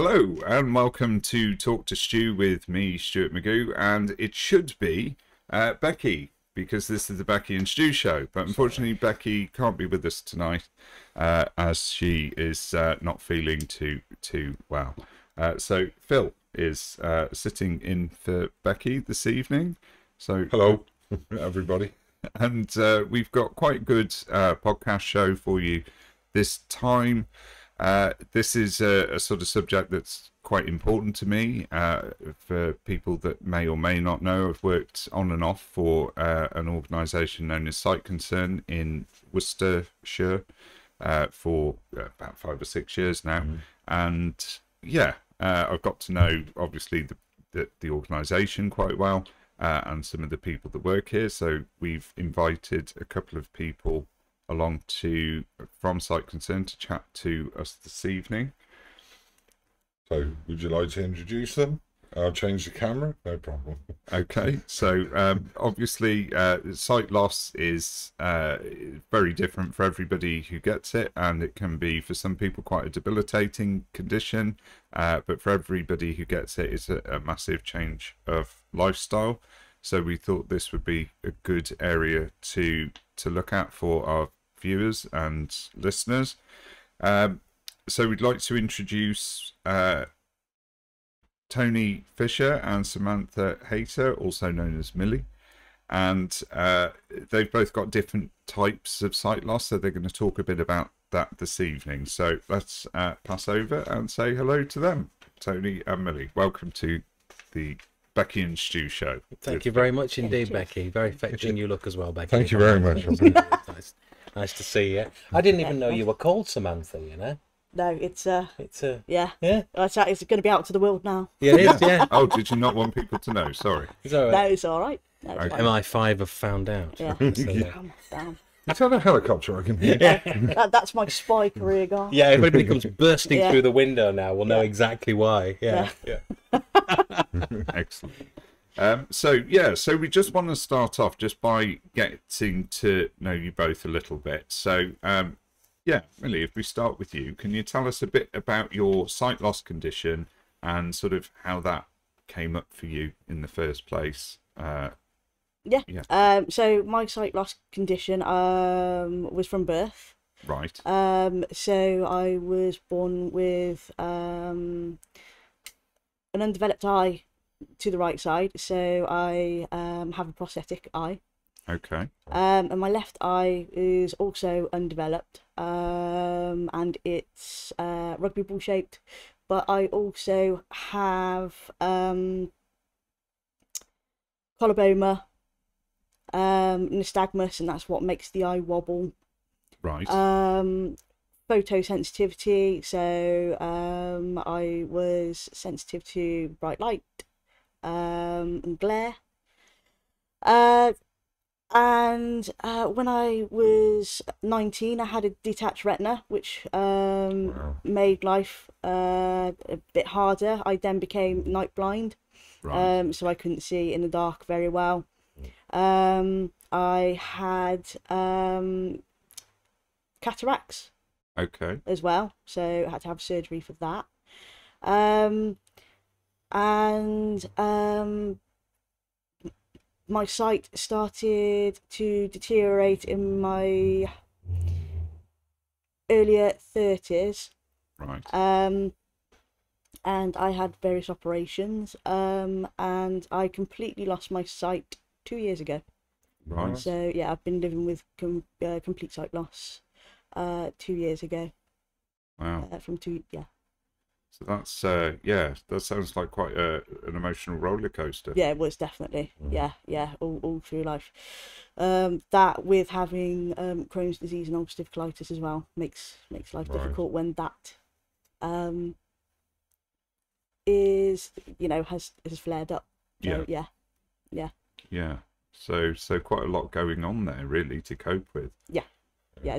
Hello and welcome to Talk to Stu with me, Stuart Magoo, and it should be Becky, because this is the Becky and Stu show, but unfortunately Becky can't be with us tonight as she is not feeling too well. So Phil is sitting in for Becky this evening. So hello everybody. And we've got quite a good podcast show for you this time. This is a sort of subject that's quite important to me. For people that may or may not know, I've worked on and off for an organisation known as Sight Concern in Worcestershire for about 5 or 6 years now. Mm. And yeah, I've got to know obviously the organisation quite well and some of the people that work here. So we've invited a couple of people along from Sight Concern to chat to us this evening. So would you like to introduce them? I'll change the camera, no problem. Okay, so obviously sight loss is very different for everybody who gets it, and it can be for some people quite a debilitating condition, but for everybody who gets it, it's a massive change of lifestyle. So we thought this would be a good area to look at for our viewers and listeners. So we'd like to introduce Tony Fisher and Samantha Hayter, also known as Millie, and they've both got different types of sight loss, so they're going to talk a bit about that this evening. So let's pass over and say hello to them. Tony and Millie, welcome to the Becky and Stu show. Thank you very much indeed, Becky. Very fetching you look as well, Becky. Thank you very much. Nice to see you. I didn't even know you were called Samantha, you know. No, it's yeah. Yeah. It's going to be out to the world now. Yeah, it is, yeah. Oh, did you not want people to know? Sorry. It's all right. No, it's all right. No, it's okay. MI5 have found out. Yeah. Damn. It's on a helicopter, I can hear. Yeah. That's my spy career guy. Yeah, if anybody comes bursting through the window now, we'll know exactly why. Yeah, yeah. Excellent. So we just want to start off just by getting to know you both a little bit. So, yeah, Millie, if we start with you, can you tell us a bit about your sight loss condition and sort of how that came up for you in the first place? So my sight loss condition was from birth. Right. So I was born with an undeveloped eye to the right side. So I have a prosthetic eye. Okay. And my left eye is also undeveloped, and it's rugby ball shaped. But I also have coloboma, nystagmus, and that's what makes the eye wobble. Right. Photosensitivity, so I was sensitive to bright light and glare, and when I was 19 I had a detached retina, which made life a bit harder. I then became night blind. Right. So I couldn't see in the dark very well. I had cataracts. Okay. As well, so I had to have surgery for that. My sight started to deteriorate in my earlier 30s. Right. And I had various operations, and I completely lost my sight 2 years ago. Right. So yeah, I've been living with complete sight loss 2 years ago. Wow. So that's yeah, that sounds like quite an emotional roller coaster. Yeah, it was definitely. Mm. Yeah, all through life. That with having Crohn's disease and ulcerative colitis as well makes life difficult when that is, you know, has flared up. So, yeah. So quite a lot going on there really to cope with. Yeah,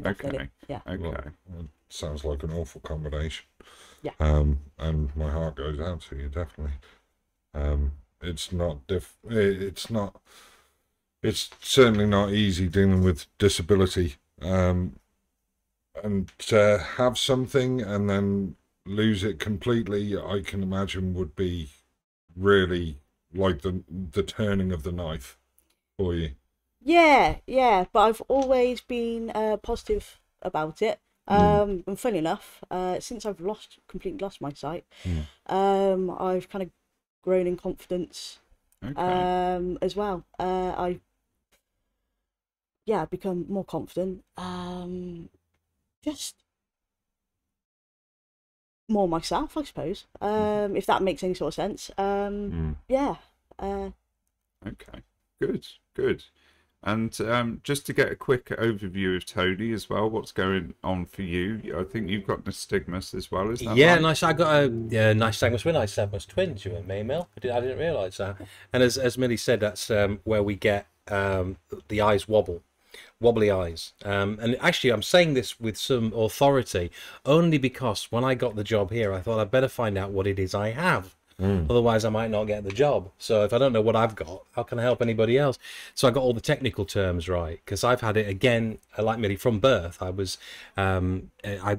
definitely. Okay. Okay. Well, sounds like an awful combination. Yeah. And my heart goes out to you, definitely. It's certainly not easy dealing with disability, and to have something and then lose it completely, I can imagine would be really like the turning of the knife for you. Yeah, but I've always been positive about it. And funny enough, since I've completely lost my sight, I've kind of grown in confidence. Okay. As well. I've become more confident. Just more myself, I suppose. If that makes any sort of sense. Yeah. Okay. Good. And just to get a quick overview of Tony as well, what's going on for you? I think you've got nystagmus as well, isn't that? Yeah, right? Nice. I got a nystagmus when I sent us twins. You and me, Mil. I didn't realise that. And as Millie said, that's where we get the eyes wobble, wobbly eyes. And actually, I'm saying this with some authority only because when I got the job here, I thought I'd better find out what it is I have. Otherwise, I might not get the job. So if I don't know what I've got, how can I help anybody else? So I got all the technical terms right, because I've had it, again, like Millie, from birth. I've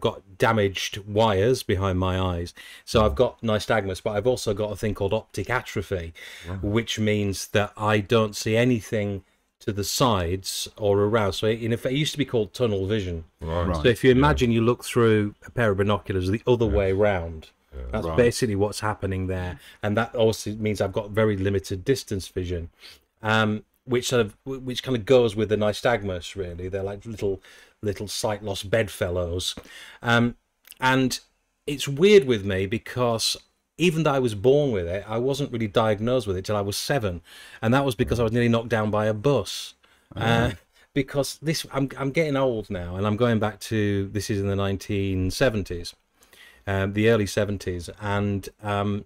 got damaged wires behind my eyes. So I've got nystagmus, but I've also got a thing called optic atrophy, which means that I don't see anything to the sides or around. So it used to be called tunnel vision. Right. So if you imagine you look through a pair of binoculars the other way round, that's basically what's happening there, and that also means I've got very limited distance vision, which kind of goes with the nystagmus. Really, they're like little sight loss bedfellows, and it's weird with me because even though I was born with it, I wasn't really diagnosed with it till I was 7, and that was because I was nearly knocked down by a bus. Because I'm getting old now, and I'm going back to this is in the 1970s. The early 70s, and I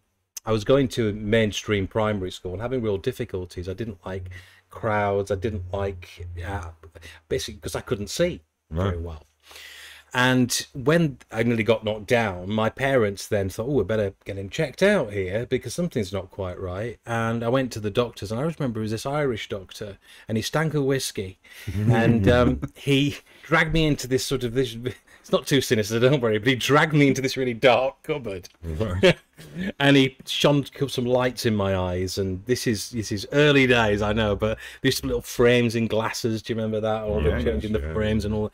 was going to a mainstream primary school and having real difficulties. I didn't like crowds. I didn't like, basically, because I couldn't see very well. And when I nearly got knocked down, my parents then thought, oh, we better get him checked out here because something's not quite right. And I went to the doctors, and I remember it was this Irish doctor, and he stank of whiskey. And he dragged me into this sort of, it's not too sinister, don't worry, but he dragged me into this really dark cupboard. And he shone some lights in my eyes. And this is early days, I know, but these little frames in glasses, do you remember that? Or changing the frames and all that.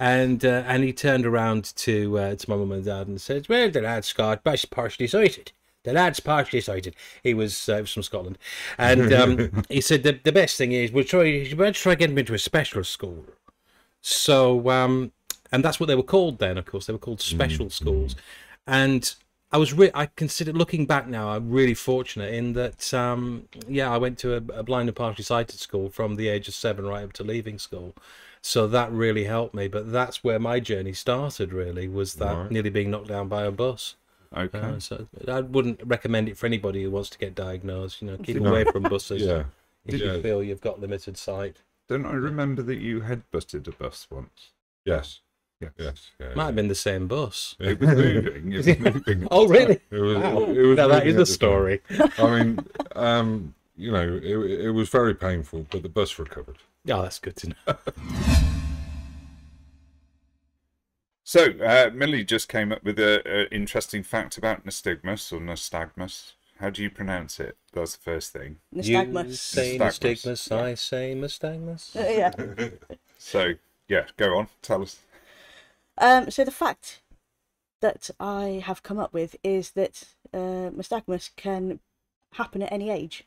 And he turned around to my mum and dad and said, "Well, the lad's partially sighted. The lad's partially sighted." He was from Scotland, and he said the best thing is we'll try getting him into a special school. So and that's what they were called then. Of course, they were called special schools. And I consider, looking back now, I'm really fortunate in that I went to a blind and partially sighted school from the age of 7 right up to leaving school. So that really helped me, but that's where my journey started, really, was that nearly being knocked down by a bus. Okay. So I wouldn't recommend it for anybody who wants to get diagnosed. You know, keep away from buses if you feel you've got limited sight. Don't I remember that you head-butted a bus once? Yes. Might have been the same bus. It was moving. Oh, really? It was now that is a story. I mean, you know, it was very painful, but the bus recovered. Oh, that's good to know. So, Millie just came up with an interesting fact about nystagmus, or nystagmus. How do you pronounce it? That's the first thing. Nystagmus. You say nystagmus, I say nystagmus. Yeah. So, yeah, go on, tell us. So the fact that I have come up with is that nystagmus can happen at any age.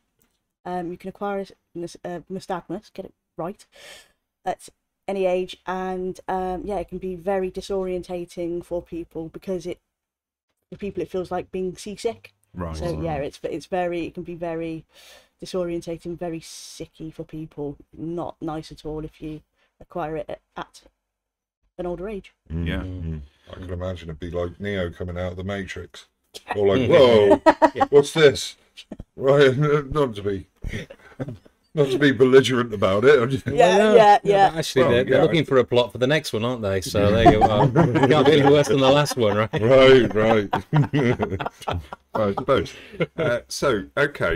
You can acquire nystagmus, get it right, at any age, and it can be very disorientating for people because it feels like being seasick. Right. So it can be very disorientating, very sicky for people. Not nice at all if you acquire it at an older age. I can imagine it'd be like Neo coming out of the Matrix, or like, whoa, what's this? Right, not to be belligerent about it. Actually, they're looking for a plot for the next one, aren't they? So there you are. Can't be any worse than the last one, right? Right. I suppose.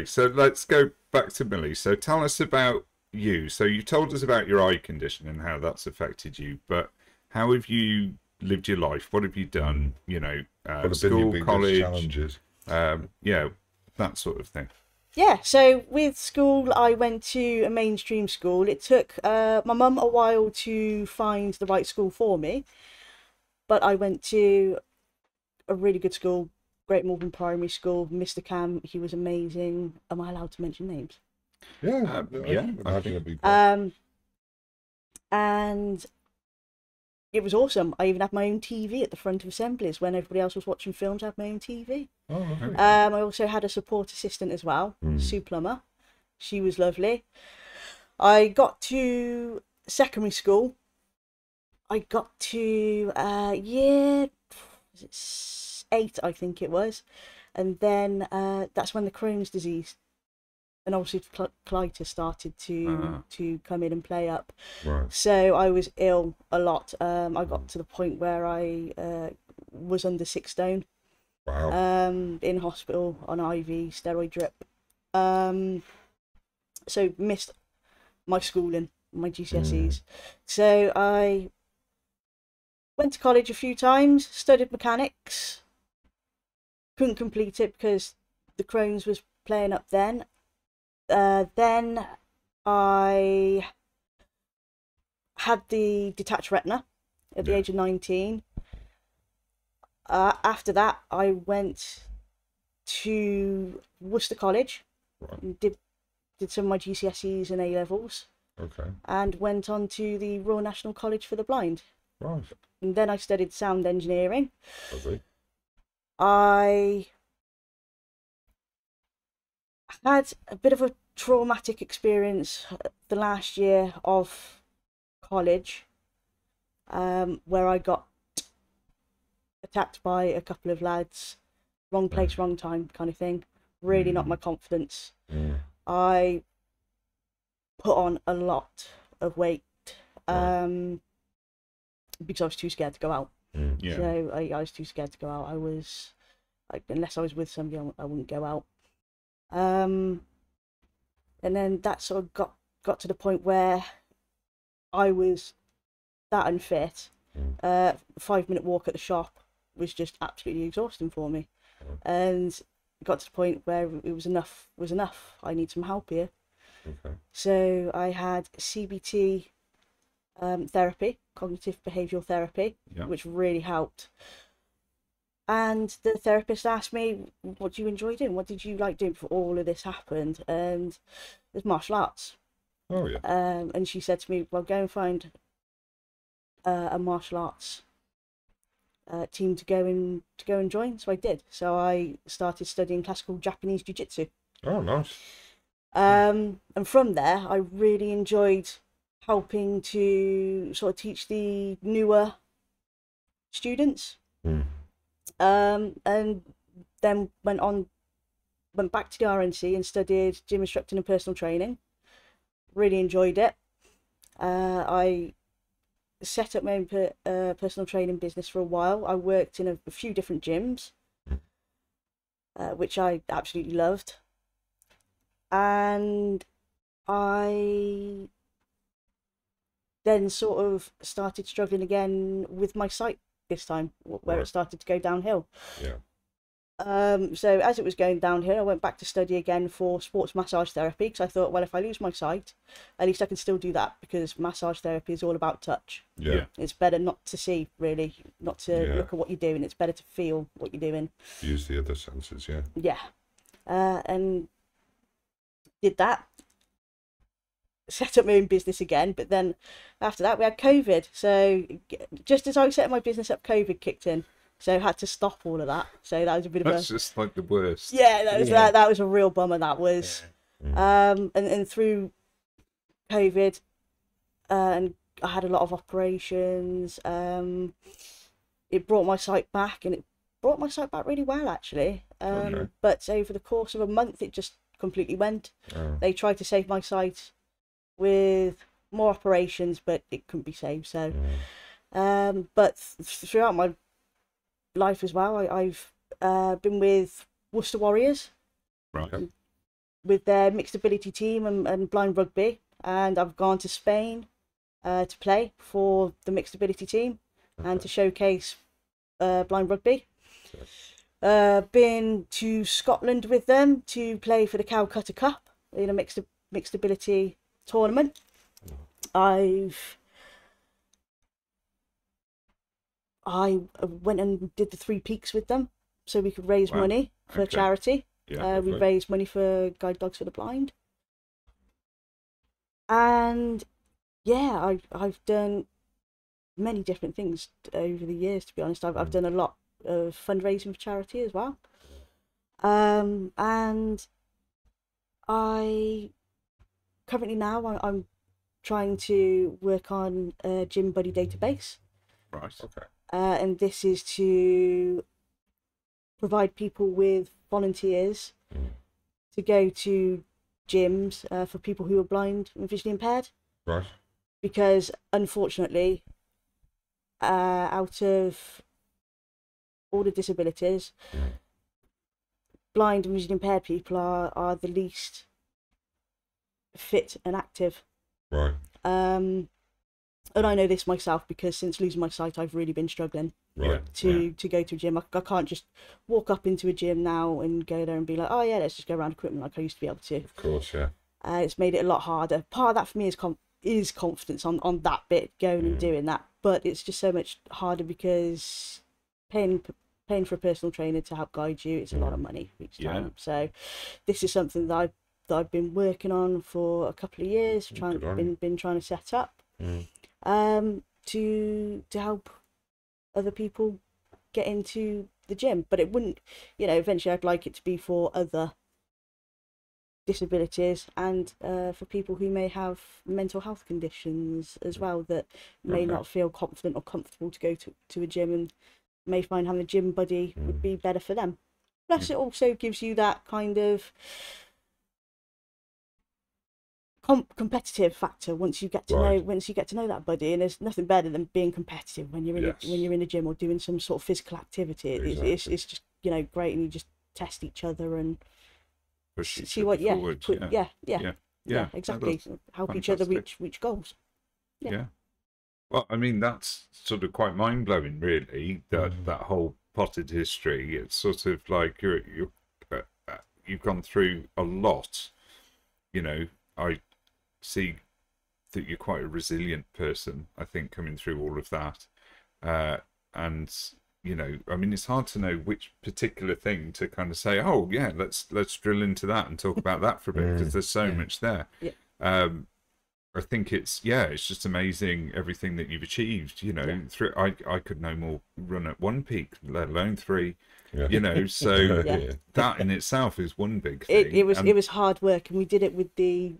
So let's go back to Millie. So tell us about you. So you told us about your eye condition and how that's affected you, but how have you lived your life? What have you done? You know, school, college, challenges. Yeah, that sort of thing. Yeah, so with school, I went to a mainstream school. It took my mum a while to find the right school for me, but I went to a really good school, Great Morgan Primary School. Mr. Cam, he was amazing. Am I allowed to mention names? Yeah, yeah. I think it'd be cool. And it was awesome. I even had my own TV at the front of assemblies when everybody else was watching films. I had my own TV. Oh, okay. I also had a support assistant as well, Sue Plummer. She was lovely. I got to secondary school. I got to year, was it 8, I think it was, and then that's when the Crohn's disease and ulcerative colitis started to come in and play up. Right. So I was ill a lot. I got to the point where I was under 6 stone. Wow. In hospital on IV steroid drip. So missed my schooling, my GCSEs. So I went to college a few times, studied mechanics, couldn't complete it because the Crohn's was playing up then. Then I had the detached retina at the age of 19. After that, I went to Worcester College, and did some of my GCSEs and A-levels, and went on to the Royal National College for the Blind. Right. And then I studied sound engineering. Lovely. I had a bit of a traumatic experience the last year of college, where I got attacked by a couple of lads, wrong place, wrong time kind of thing. Really knocked my confidence. I put on a lot of weight because I was too scared to go out. So I was too scared to go out. I was like, unless I was with somebody, I wouldn't go out. And then that sort of got to the point where I was that unfit. 5 minute walk at the shop was just absolutely exhausting for me, and got to the point where it was enough. I need some help here. So I had CBT therapy, cognitive behavioural therapy, which really helped. And the therapist asked me, what do you enjoy doing? What did you like doing before all of this happened? And there's martial arts. Oh, yeah. And she said to me, well, go and find a martial arts team to go and join. So I did. So I started studying classical Japanese jiu-jitsu. Oh, nice. And from there, I really enjoyed helping to sort of teach the newer students. And then went back to the RNC and studied gym instructing and personal training. Really enjoyed it. I set up my own personal training business for a while. I worked in a few different gyms, which I absolutely loved. And I then sort of started struggling again with my sight this time, where it started to go downhill. So as it was going downhill, I went back to study again for sports massage therapy, because I thought, well, if I lose my sight, at least I can still do that, because massage therapy is all about touch. It's better not to see, really, not to look at what you're doing. It's better to feel what you're doing. Use the other senses. And did that, set up my own business again. But then after that, we had COVID, so just as I was setting my business up, COVID kicked in, so I had to stop all of that. So that was a bit of a, just like the worst. That was a real bummer, that was. And through COVID, and I had a lot of operations. It brought my sight back, and it brought my sight back really well, actually. But over the course of a month, it just completely went. They tried to save my sight with more operations, but it couldn't be saved. So but throughout my life as well, I've been with Worcester Warriors, with their mixed ability team and blind rugby, and I've gone to Spain to play for the mixed ability team, and to showcase blind rugby. Been to Scotland with them to play for the Calcutta Cup in a mixed ability tournament. I went and did the Three Peaks with them so we could raise money for charity. Yeah, we raised money for guide dogs for the blind. And yeah, I've done many different things over the years, to be honest. I've done a lot of fundraising for charity as well. And I currently now I'm trying to work on a gym buddy database. Right, okay. And this is to provide people with volunteers to go to gyms for people who are blind and visually impaired. Right. Because unfortunately, out of all the disabilities, blind and visually impaired people are the least fit and active. Right. And I know this myself because since losing my sight, I've really been struggling to go to a gym. I can't just walk up into a gym now and go there and be like, oh yeah, let's just go around equipment like I used to be able to. Of course, yeah. It's made it a lot harder. Part of that for me is confidence on that bit, going and doing that. But it's just so much harder because paying for a personal trainer to help guide you, it's a lot of money each time. So this is something that I've been working on for a couple of years, been trying to set up. To help other people get into the gym, but it wouldn't, you know, eventually I'd like it to be for other disabilities and for people who may have mental health conditions as well, that may not feel confident or comfortable to go to a gym and may find having a gym buddy would be better for them. Plus it also gives you that kind of competitive factor once you get to know that buddy, and there's nothing better than being competitive when you're in a, when you're in a gym or doing some sort of physical activity. It's just, you know, great, and you just test each other and see what exactly help each other reach goals. Well, I mean, that's sort of quite mind-blowing really, that that whole potted history. It's sort of like you've gone through a lot, you know. I see that you're quite a resilient person, I think, coming through all of that. And, you know, I mean, it's hard to know which particular thing to kind of say, oh, yeah, let's drill into that and talk about that for a bit, because there's so much there. I think it's, it's just amazing everything that you've achieved, you know. Through, I could no more run at one peak, let alone three. You know, so that in itself is one big thing. It was hard work, and we did it with the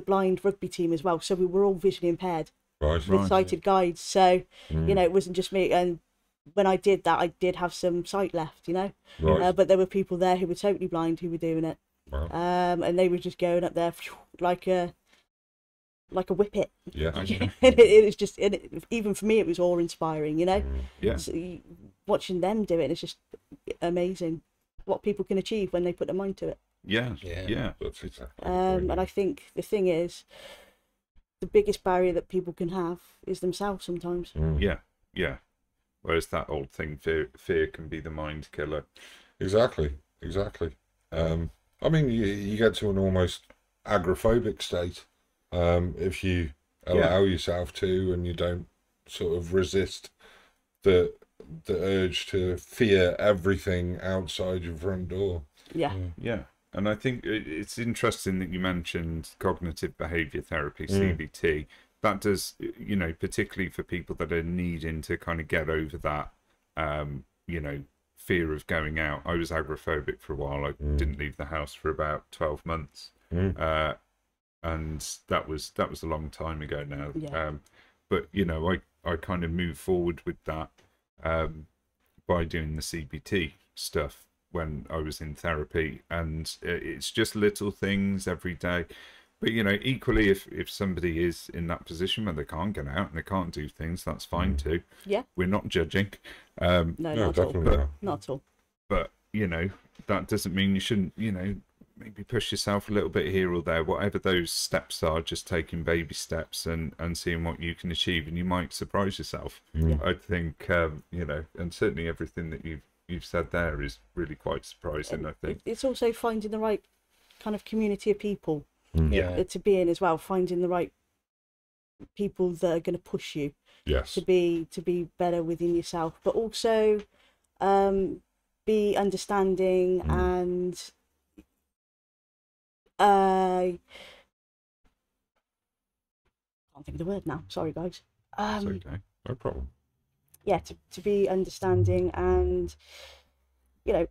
blind rugby team as well. So we were all visually impaired with sighted guides. So you know, it wasn't just me. And when I did that, I did have some sight left, you know. But there were people there who were totally blind who were doing it, and they were just going up there like a whippet. It was just, even for me, it was awe-inspiring, you know. So watching them do it, it's just amazing what people can achieve when they put their mind to it. And I think the thing is, the biggest barrier that people can have is themselves sometimes. Whereas that old thing, fear can be the mind killer. Exactly I mean, you get to an almost agoraphobic state if you allow yourself to, and you don't sort of resist the urge to fear everything outside your front door. And I think it's interesting that you mentioned cognitive behavior therapy, CBT. That does, you know, particularly for people that are needing to kind of get over that you know, fear of going out. I was agoraphobic for a while. I didn't leave the house for about 12 months. And that was a long time ago now. But you know, I kind of moved forward with that by doing the CBT stuff when I was in therapy, and it's just little things every day. But you know, equally, if somebody is in that position where they can't get out and they can't do things, that's fine too. We're not judging. No, not at all. Not at all. But you know, that doesn't mean you shouldn't, you know, maybe push yourself a little bit here or there, whatever those steps are, just taking baby steps and seeing what you can achieve, and you might surprise yourself. Yeah. I think, you know, and certainly everything that you've said there is really quite surprising, I think. It's also finding the right kind of community of people to be in as well, finding the right people that are going to push you to be better within yourself, but also be understanding and I can't think of the word now, sorry guys. It's okay, no problem. Yeah, to be understanding and, you know,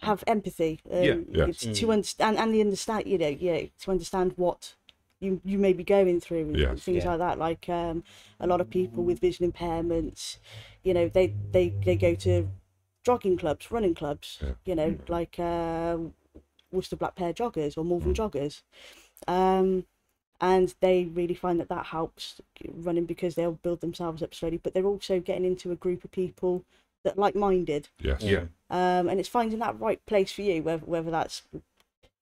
have empathy. To understand and the understand, you know, to understand what you may be going through and things like that. Like a lot of people with visual impairments, you know, they go to jogging clubs, running clubs, you know, like Worcester Black Pair joggers or Malvern joggers. And they really find that helps running, because they'll build themselves up slowly, but they're also getting into a group of people that are like-minded. Yes. Yeah. And it's finding that right place for you, whether that's,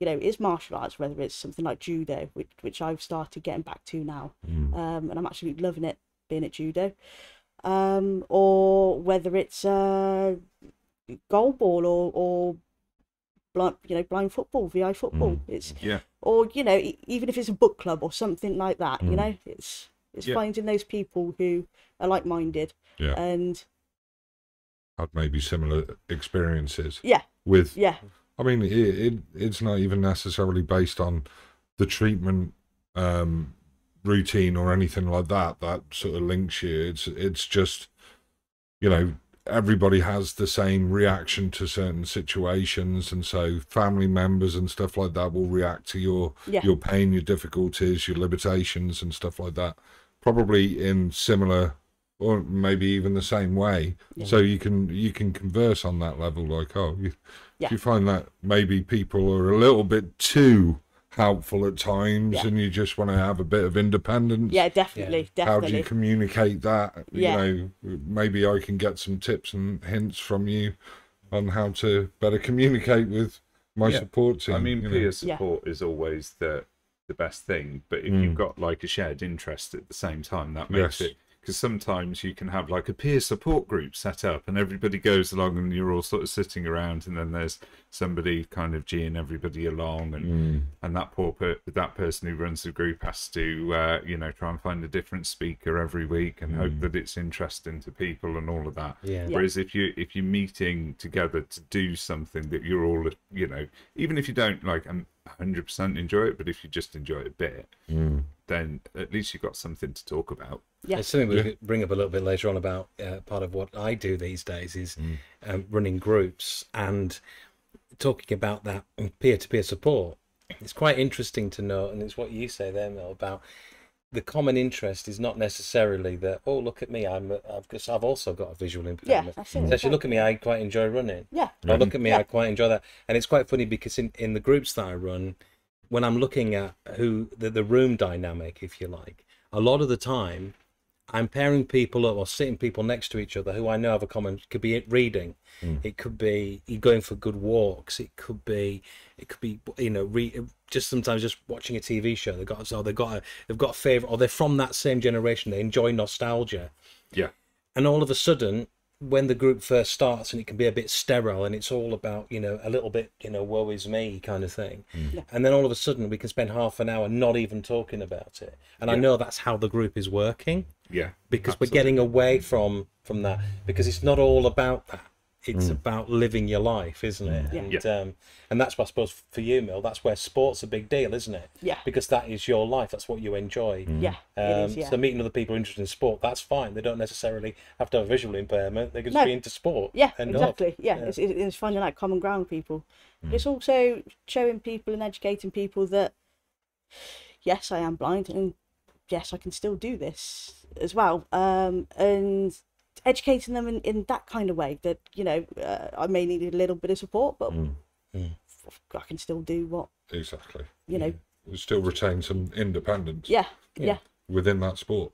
you know, it's martial arts, whether it's something like judo, which I've started getting back to now. And I'm actually loving it, being at judo. Or whether it's goalball or blind football, VI football. It's or, you know, even if it's a book club or something like that, you know, it's finding those people who are like-minded and had maybe similar experiences. I mean, it's not even necessarily based on the treatment routine or anything like that that sort of links you. It's just, you know, everybody has the same reaction to certain situations, and so family members and stuff like that will react to your pain, your difficulties, your limitations and stuff like that, probably in similar or maybe even the same way. So you can converse on that level, like, you find that maybe people are a little bit too helpful at times, and you just want to have a bit of independence. Definitely. How do you communicate that? You know, maybe I can get some tips and hints from you on how to better communicate with my support team. I mean, peer support is always the best thing, but if you've got like a shared interest at the same time, that makes it, because sometimes you can have like a peer support group set up and everybody goes along and you're all sort of sitting around, and then there's somebody kind of geeing everybody along, and and that person who runs the group has to you know, try and find a different speaker every week and hope that it's interesting to people and all of that. Whereas if you're meeting together to do something that you're all, you know, even if you don't like 100% enjoy it, but if you just enjoy it a bit, then at least you've got something to talk about. It's something we'll bring up a little bit later on about part of what I do these days is running groups and talking about that peer-to-peer support. It's quite interesting to know, and it's what you say there, Mel, about the common interest is not necessarily that, oh, look at me, I've also got a visual impairment. So actually, look at me, I quite enjoy running. Or look at me, I quite enjoy that. And it's quite funny because in the groups that I run, when I'm looking at the room dynamic, if you like, a lot of the time I'm pairing people up or sitting people next to each other who I know have a common, could be reading, it could be going for good walks, it could be you know, just sometimes just watching a TV show. They've got a favorite, or they're from that same generation. They enjoy nostalgia. And all of a sudden, when the group first starts, and it can be a bit sterile, and it's all about, you know, a little bit, you know, woe is me kind of thing. And then all of a sudden we can spend half an hour not even talking about it. And I know that's how the group is working. Because we're getting away from that, because it's not all about that. It's about living your life, isn't it? And that's what, I suppose, for you, Mil, that's where sport's a big deal, isn't it? Because that is your life. That's what you enjoy. So meeting other people interested in sport, that's fine. They don't necessarily have to have a visual impairment. They can just be into sport. It's finding that common ground with people. It's also showing people and educating people that, yes, I am blind, and yes, I can still do this as well. And educating them in that kind of way, that, you know, I may need a little bit of support, but I can still do what, exactly, you know, still retain some independence within that sport.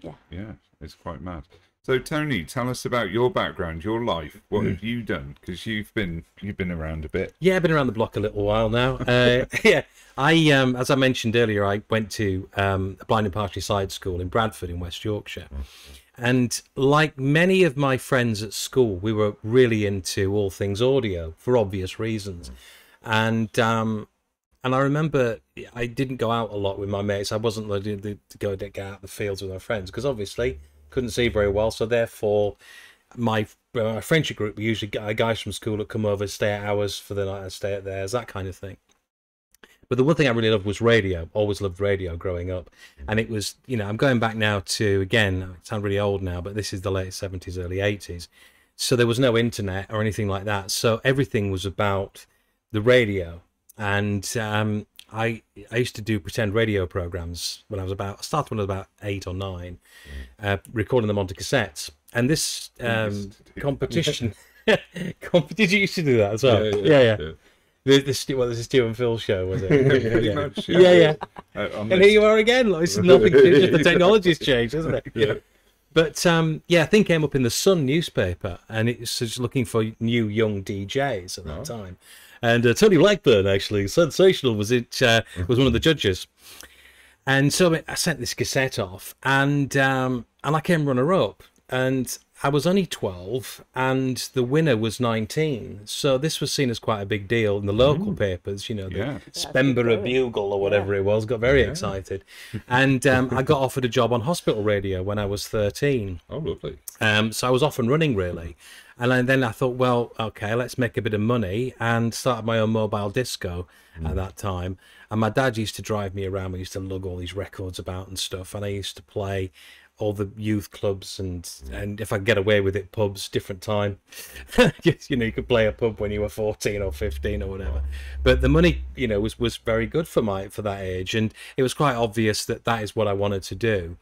Yeah. Yeah, it's quite mad. So Tony, tell us about your background, your life. What have you done? Because you've been around a bit. Yeah, I've been around the block a little while now. Yeah, I as I mentioned earlier, I went to a blind and partially sighted school in Bradford in West Yorkshire, and like many of my friends at school, we were really into all things audio for obvious reasons, and I remember I didn't go out a lot with my mates. I wasn't looking to go get out the fields with my friends because obviously couldn't see very well, so therefore my friendship group were usually guys from school that come over, stay at ours for the night and stay at theirs, that kind of thing. But the one thing I really loved was radio. Always loved radio growing up, and it was, you know, I'm going back now to, again, I sound really old now, but this is the late 70s, early 80s, so there was no internet or anything like that, so everything was about the radio. And I used to do pretend radio programs when I was about, I started when I was about 8 or 9, recording them onto cassettes. And this competition, did you used to do that as well? Yeah. This is Stuart and Phil show, was it? Pretty much. And here you are again. Like, nothing. The technology's changed, hasn't it? Yeah. But yeah, I think came up in the Sun newspaper, and it's just looking for new young DJs at that time. And Tony Blackburn, actually, sensational, was one of the judges. And so I sent this cassette off, and I came runner-up, and I was only 12, and the winner was 19. So this was seen as quite a big deal in the local papers, you know, the Spenborough Bugle or whatever it was, got very excited. And I got offered a job on hospital radio when I was 13. Oh, lovely. So I was off and running, really. And then I thought, well, okay, let's make a bit of money, and started my own mobile disco at that time. And my dad used to drive me around. We used to lug all these records about and stuff. And I used to play all the youth clubs and if I could get away with it, pubs, different time. You know, you could play a pub when you were 14 or 15 or whatever. But the money, you know, was very good for that age. And it was quite obvious that that is what I wanted to do.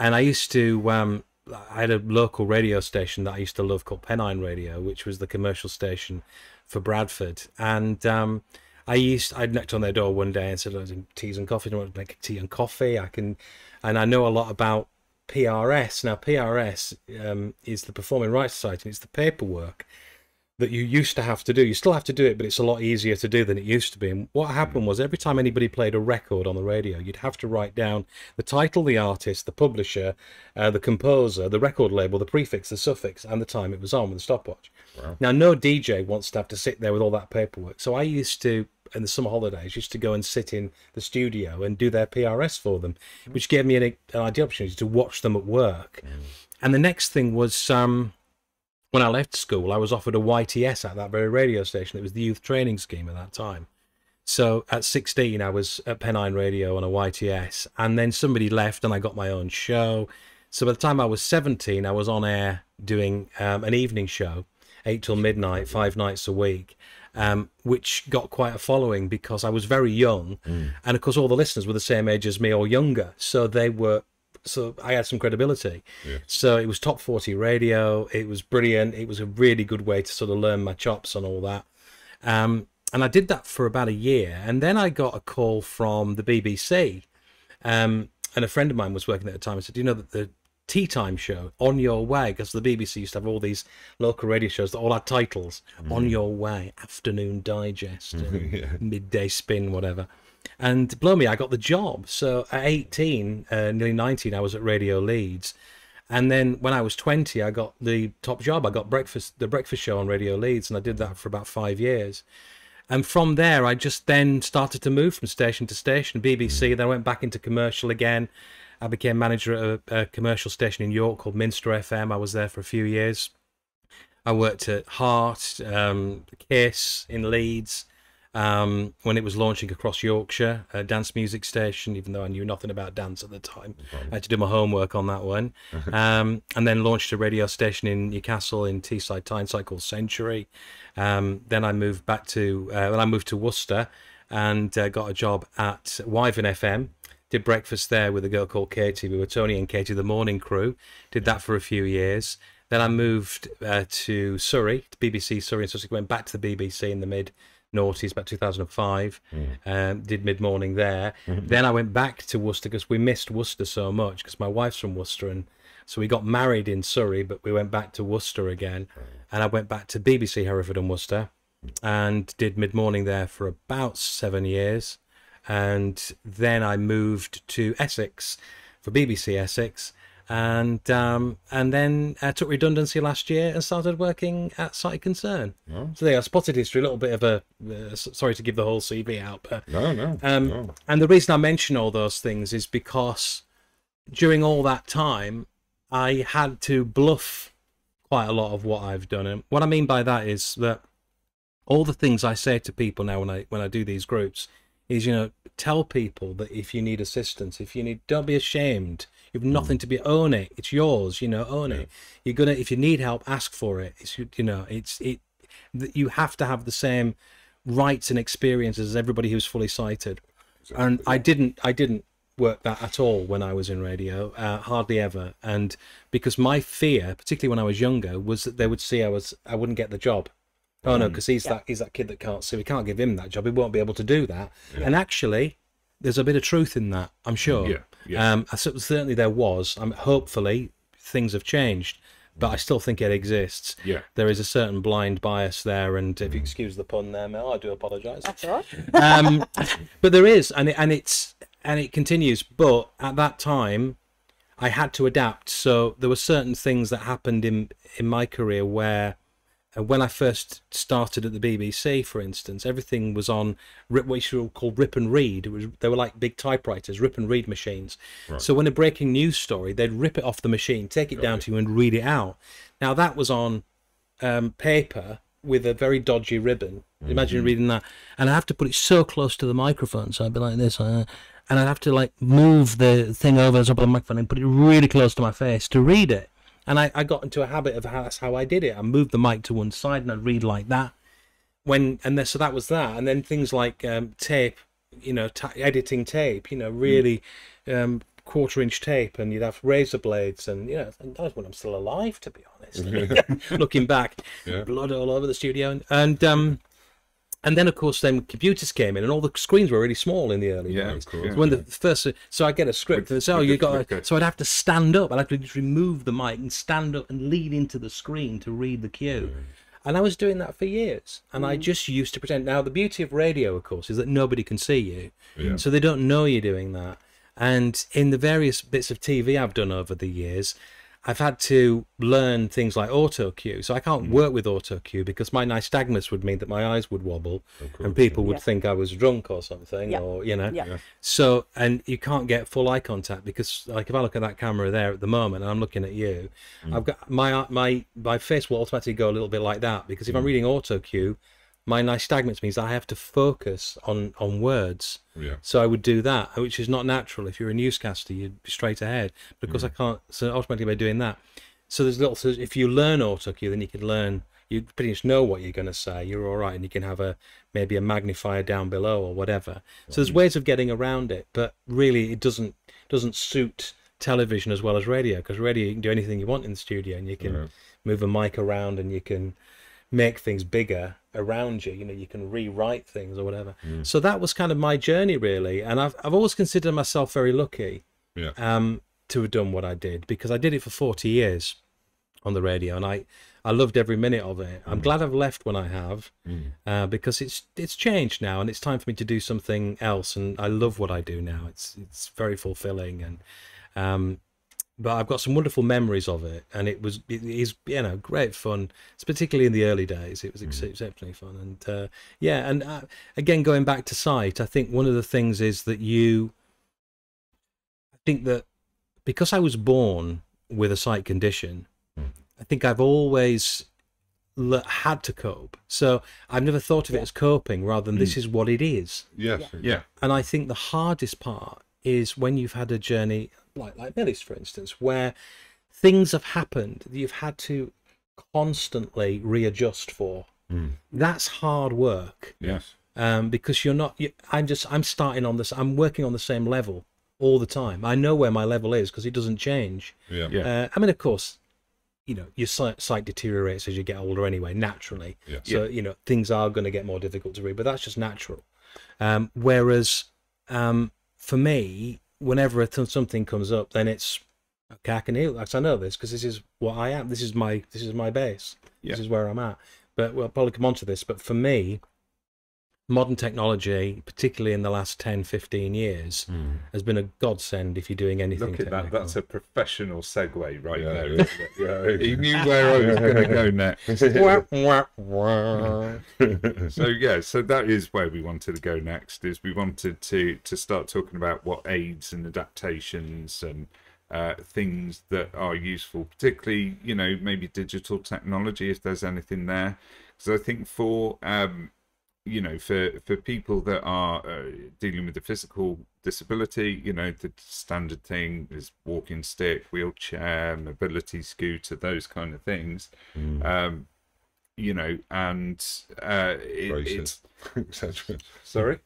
And I used to... I had a local radio station that I used to love called Pennine Radio, which was the commercial station for Bradford. And I'd knocked on their door one day and said, "Look, teas and coffee. Do you want to make tea and coffee? And I know a lot about PRS." Now, PRS is the Performing Rights Society, and it's the paperwork that you used to have to do. You still have to do it, but it's a lot easier to do than it used to be. And what happened was every time anybody played a record on the radio, you'd have to write down the title, the artist, the publisher, the composer, the record label, the prefix, the suffix, and the time it was on with a stopwatch. Wow. Now, no DJ wants to have to sit there with all that paperwork. So I used to, in the summer holidays, used to go and sit in the studio and do their PRS for them, which gave me an ideal opportunity to watch them at work. And the next thing was... when I left school, I was offered a YTS at that very radio station. It was the youth training scheme at that time. So at 16, I was at Pennine Radio on a YTS, and then somebody left and I got my own show. So by the time I was 17, I was on air doing an evening show, 8 till midnight, 5 nights a week, which got quite a following because I was very young. And of course, all the listeners were the same age as me or younger. So they were... So I had some credibility. So it was top 40 radio. It was brilliant. It was a really good way to sort of learn my chops and all that. And I did that for about a year. And then I got a call from the BBC. And a friend of mine was working at the time. I said, "Do you know that the tea time show, On Your Way," because the BBC used to have all these local radio shows that all had titles, On Your Way, Afternoon Digest, Midday Spin, whatever. And blow me, I got the job. So at 18, nearly 19, I was at Radio Leeds. And then when I was 20, I got the top job. I got the breakfast show on Radio Leeds, and I did that for about 5 years. And from there, I just then started to move from station to station, BBC, then I went back into commercial again. I became manager at a commercial station in York called Minster FM. I was there for a few years. I worked at Heart, Kiss in Leeds. When it was launching across Yorkshire, a dance music station, even though I knew nothing about dance at the time. I had to do my homework on that one. And then launched a radio station in Newcastle in Teesside, Tyneside called Century. Then I moved back to, well, I moved to Worcester and got a job at Wyvern FM. Did breakfast there with a girl called Katie. We were Tony and Katie, the morning crew. Did that for a few years. Then I moved to Surrey, to BBC Surrey and Sussex, went back to the BBC in the mid noughties, about 2005, did mid-morning there. Then I went back to Worcester because we missed Worcester so much, because my wife's from Worcester, and so we got married in Surrey, but we went back to Worcester again. And I went back to BBC Hereford and Worcester and did mid-morning there for about 7 years. And then I moved to Essex for BBC Essex, and then I took redundancy last year and started working at Sight Concern. Oh. So there, I spotted history, a little bit of a, sorry to give the whole CV out, but and the reason I mention all those things is because during all that time I had to bluff quite a lot of what I've done. And what I mean by that is that all the things I say to people now when I do these groups is, you know, tell people that if you need assistance, if you need, don't be ashamed. You've nothing to be, own it. It's yours, you know, own it. You're gonna, if you need help, ask for it. It's, you know, it's, it, you have to have the same rights and experiences as everybody who's fully sighted. Exactly. And I didn't work that at all when I was in radio, hardly ever. And because my fear, particularly when I was younger, was that they would see I wouldn't get the job. Oh no, because he's that kid that can't see. We can't give him that job. He won't be able to do that. Yeah. And actually, there's a bit of truth in that, I'm sure. Yeah. Yeah. Certainly there was. Hopefully, things have changed, but I still think it exists. Yeah. There is a certain blind bias there, and if you excuse the pun there, Mel, I do apologise. That's all right. But there is, and it continues. But at that time, I had to adapt. So there were certain things that happened in my career where. And when I first started at the BBC, for instance, everything was on what used to be called rip and read. They were like big typewriters, rip and read machines. Right. So when a breaking news story, they'd rip it off the machine, take it down to you and read it out. Now, that was on paper with a very dodgy ribbon. Imagine reading that. And I have to put it so close to the microphone. So I'd be like this. And I'd have to like move the thing over the top of the microphone and put it really close to my face to read it. And I got into a habit of that's how I did it. I moved the mic to one side and I'd read like that. So that was that. And then things like tape, you know, editing tape, you know, really quarter-inch tape, and you'd have razor blades, and, you know, and that was when I'm still alive, to be honest. Looking back, blood all over the studio. And then, of course, computers came in, and all the screens were really small in the early days. So when the first, so I get a script, and so you got. So I'd have to stand up. I'd have to just remove the mic and stand up and lean into the screen to read the cue. And I was doing that for years, and I just used to pretend. Now, the beauty of radio, of course, is that nobody can see you, so they don't know you're doing that. And in the various bits of TV I've done over the years, I've had to learn things like auto-cue. So I can't work with auto-cue because my nystagmus would mean that my eyes would wobble and people would think I was drunk or something, or, you know. So, and you can't get full eye contact because, like, if I look at that camera there at the moment and I'm looking at you, I've got my face will automatically go a little bit like that because if I'm reading auto-cue, my nystagmus means I have to focus on words. So I would do that, which is not natural. If you're a newscaster, you'd be straight ahead. But of course, I can't, so automatically by doing that. So there's little, so if you learn autocue, then you can learn, you pretty much know what you're going to say. You're all right. And you can have maybe a magnifier down below or whatever. So there's ways of getting around it, but really it doesn't suit television as well as radio, because radio, you can do anything you want in the studio, and you can move a mic around, and you can make things bigger around you, you know, you can rewrite things or whatever. So that was kind of my journey, really, and I've always considered myself very lucky to have done what I did, because I did it for 40 years on the radio, and I loved every minute of it. I'm glad I've left when I have, because it's changed now, and it's time for me to do something else, and I love what I do now. It's very fulfilling, and but I've got some wonderful memories of it, and it is, you know, great fun. It's particularly in the early days, it was exceptionally fun. And again, going back to Sight, I think one of the things is that I think that because I was born with a sight condition, I think I've always had to cope. So I've never thought of it as coping, rather than this is what it is. And I think the hardest part is when you've had a journey like Millie's, for instance, where things have happened that you've had to constantly readjust for. That's hard work. Because you're not, I'm starting on this, I'm working on the same level all the time. I know where my level is because it doesn't change. I mean, of course, you know, your sight deteriorates as you get older anyway, naturally. Yeah. So, you know, things are going to get more difficult to read, but that's just natural. Whereas for me, whenever something comes up, then it's, okay, I can heal. I know this because this is what I am. This is my base. Yeah. This is where I'm at. But we'll probably come on to this. But for me, modern technology, particularly in the last 10, 15 years, has been a godsend if you're doing anything Look at technical. That. That's a professional segue right there, isn't it? Yeah. He knew where I was going to go next. So, yeah, so that is where we wanted to go next, is we wanted to start talking about what aids and adaptations and things that are useful, particularly, you know, maybe digital technology, if there's anything there. Because I think for... you know, for people that are dealing with a physical disability, you know, the standard thing is walking stick, wheelchair, mobility scooter, those kind of things. You know, and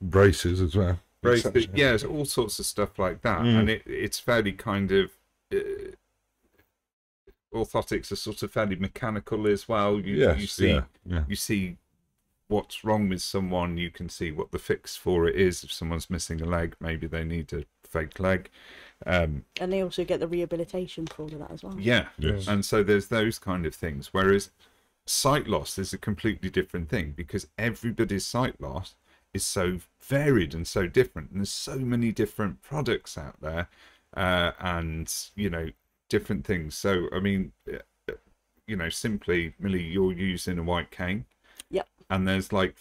braces as well. Braces, yeah, it's all sorts of stuff like that, and it's fairly kind of. Orthotics are sort of fairly mechanical as well. You see what's wrong with someone, you can see what the fix for it is. If someone's missing a leg, maybe they need a fake leg, and they also get the rehabilitation for all of that as well. And so there's those kind of things, whereas sight loss is a completely different thing, because everybody's sight loss is so varied and so different, and there's so many different products out there, and you know, different things. So I mean, you know, simply, Millie, you're using a white cane. And there's like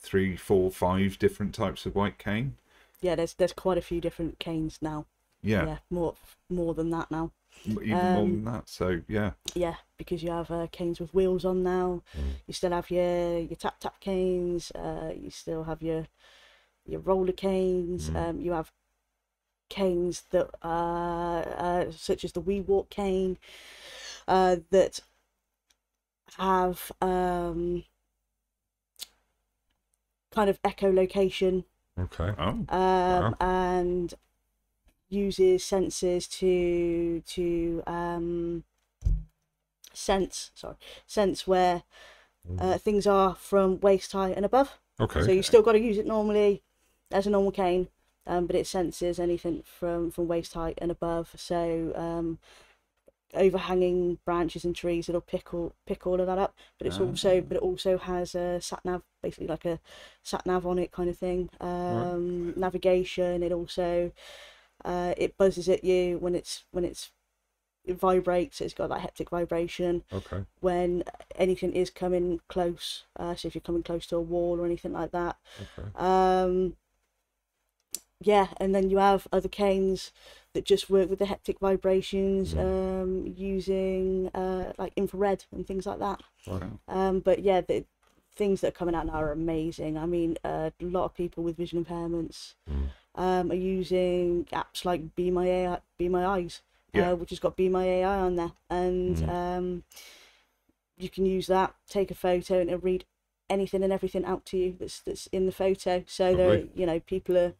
3, 4, 5 different types of white cane. Yeah, there's quite a few different canes now. Yeah, more than that now. Even more than that. So yeah. Yeah, because you have canes with wheels on now. You still have your tap canes. You still have your roller canes. You have canes that such as the We Walk cane, that have kind of echolocation, and uses sensors to sense where things are from waist high and above. So you still got to use it normally as a normal cane, but it senses anything from waist high and above. So overhanging branches and trees, it'll pick all of that up, but it's also has a sat nav, basically like a sat nav on it kind of thing. Navigation, it also it buzzes at you when it vibrates. It's got that haptic vibration when anything is coming close, so if you're coming close to a wall or anything like that. Yeah, and then you have other canes that just work with the haptic vibrations, using like infrared and things like that. But yeah, the things that are coming out now are amazing. I mean, a lot of people with vision impairments are using apps like Be My Eyes, which has got Be My AI on there, and you can use that, take a photo, and it'll read anything and everything out to you that's in the photo. So you know, people are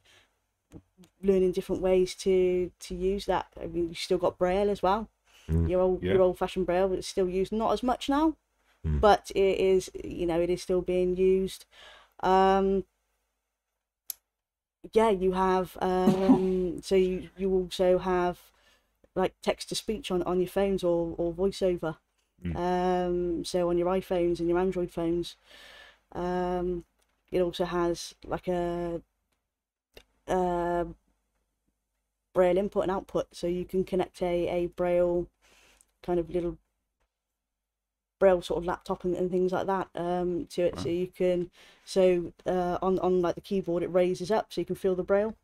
learning different ways to use that. I mean, you've still got braille as well, your old-fashioned braille, but it's still used, not as much now, but it is, you know, it is still being used. Yeah, you have so you also have like text to speech on your phones, or voiceover, so on your iPhones and your Android phones. It also has like a braille input and output, so you can connect a braille kind of little braille sort of laptop and things like that to it. So you can, so on like the keyboard, it raises up so you can feel the braille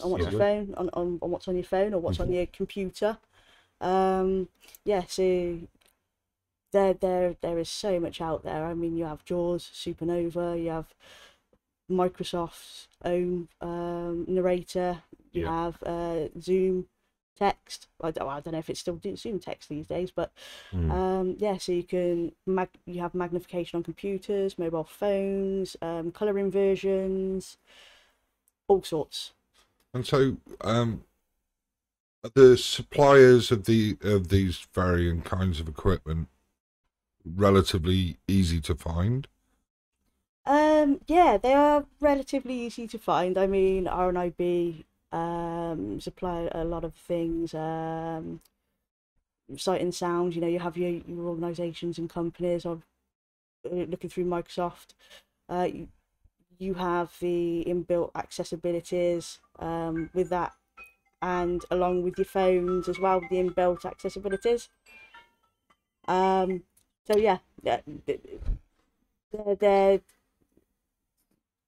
on what's your phone, on what's on your phone or what's on your computer. Yeah, so there is so much out there. I mean, you have JAWS, Supernova, you have Microsoft's own narrator, you have Zoom Text. I don't know if it's still doing Zoom Text these days, but yeah, so you can you have magnification on computers, mobile phones, color inversions, all sorts. And so the suppliers of these varying kinds of equipment relatively easy to find? Yeah, they are relatively easy to find. I mean, RNIB supply a lot of things. Sight and sound, you know, you have your organisations and companies. Or looking through Microsoft, you have the inbuilt accessibilities with that, and along with your phones as well, the inbuilt accessibilities. So yeah, they're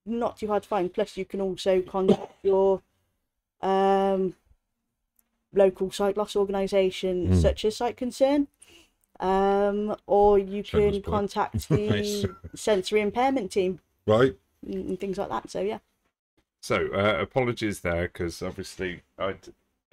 not too hard to find. Plus, you can also contact your local sight loss organisation, such as Sight Concern, or you can contact the sensory impairment team, right, and things like that. So yeah. So apologies there, because obviously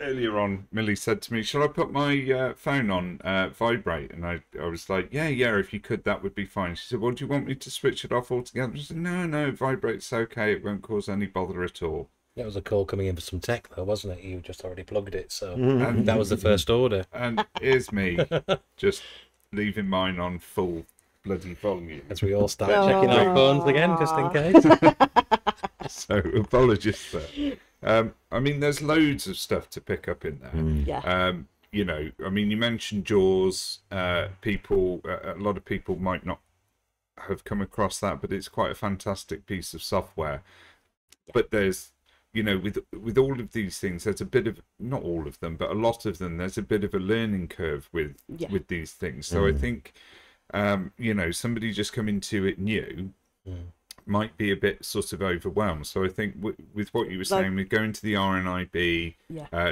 earlier on Millie said to me, shall I put my phone on vibrate? And I was like, yeah, if you could, that would be fine. She said, well, do you want me to switch it off altogether? I said, no, vibrate's okay, it won't cause any bother at all. That was a call coming in for some tech, though, wasn't it? You just already plugged it, so that was the first order. And here's me just leaving mine on full bloody volume as we all start checking our phones again, just in case. So apologies there. I mean, there's loads of stuff to pick up in there. Yeah. You know, I mean, you mentioned JAWS. A lot of people might not have come across that, but it's quite a fantastic piece of software. Yeah. But there's, you know, with all of these things, there's a bit of, not all of them, but a lot of them, there's a bit of a learning curve with these things. So I think, you know, somebody just coming to it new might be a bit sort of overwhelmed. So I think with what you were saying, with going to the RNIB,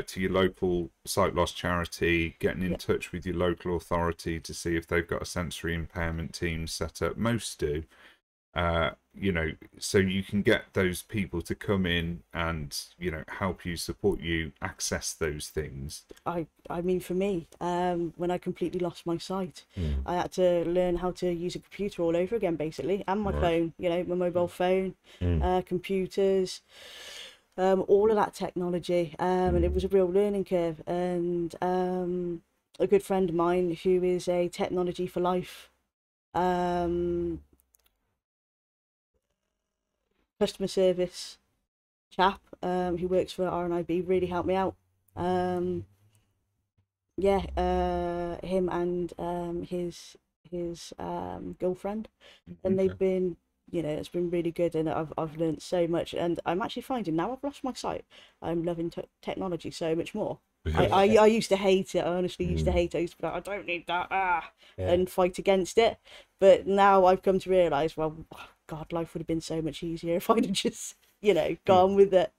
to your local sight loss charity, getting in touch with your local authority to see if they've got a sensory impairment team set up, most do. You know, so you can get those people to come in and, you know, help you, support you, access those things. I mean, for me, when I completely lost my sight, I had to learn how to use a computer all over again, basically, and my phone, you know, my mobile phone, computers, all of that technology, and it was a real learning curve. And a good friend of mine who is a Technology for Life customer service chap who works for RNIB really helped me out. Him and his girlfriend, and they've been, you know, it's been really good, and I've learned so much. And I'm actually finding now I've lost my sight, I'm loving technology so much more. I used to hate it. I honestly used to hate it. I used to be like, I don't need that, and fight against it. But now I've come to realise, well, God, life would have been so much easier if I'd have just, you know, gone with it.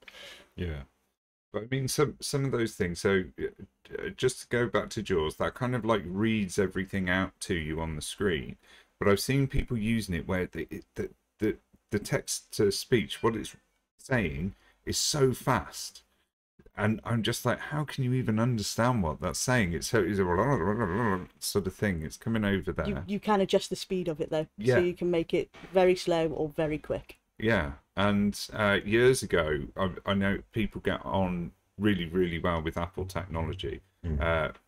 Yeah. But I mean, some of those things. So just to go back to JAWS, that kind of like reads everything out to you on the screen. But I've seen people using it where the text to speech, what it's saying is so fast. And I'm just like, how can you even understand what that's saying? It's a sort of thing. It's coming over there. You can adjust the speed of it, though. Yeah. So you can make it very slow or very quick. Yeah. And years ago, I know people get on really, really well with Apple technology,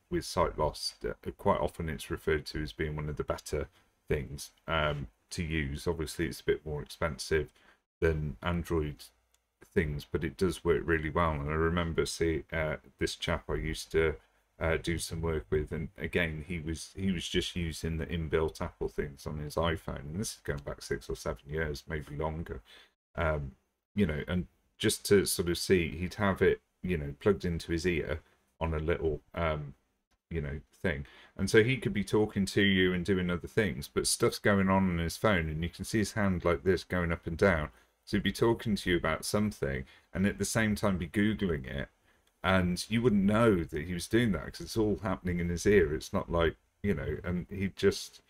with sight loss. Quite often it's referred to as being one of the better things to use. Obviously, it's a bit more expensive than Android things, but it does work really well. And I remember this chap I used to do some work with, and again he was just using the inbuilt Apple things on his iPhone, and this is going back 6 or 7 years, maybe longer, you know. And just to sort of see, he'd have it, you know, plugged into his ear on a little you know, thing, and so he could be talking to you and doing other things, but stuff's going on his phone, and you can see his hand like this going up and down. So he'd be talking to you about something, and at the same time be Googling it, and you wouldn't know that he was doing that because it's all happening in his ear. It's not like, you know, and he'd just,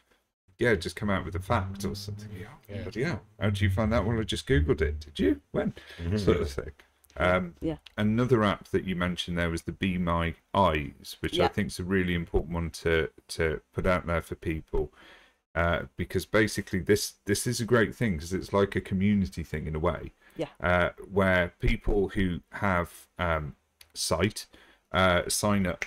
just come out with a fact or something. Yeah, bloody hell, how did you find that? Well, I just Googled it. Did you? When? Sort of thing. Another app that you mentioned there was the Be My Eyes, which I think is a really important one to put out there for people. Because basically this is a great thing, because it's like a community thing in a way, where people who have sight sign up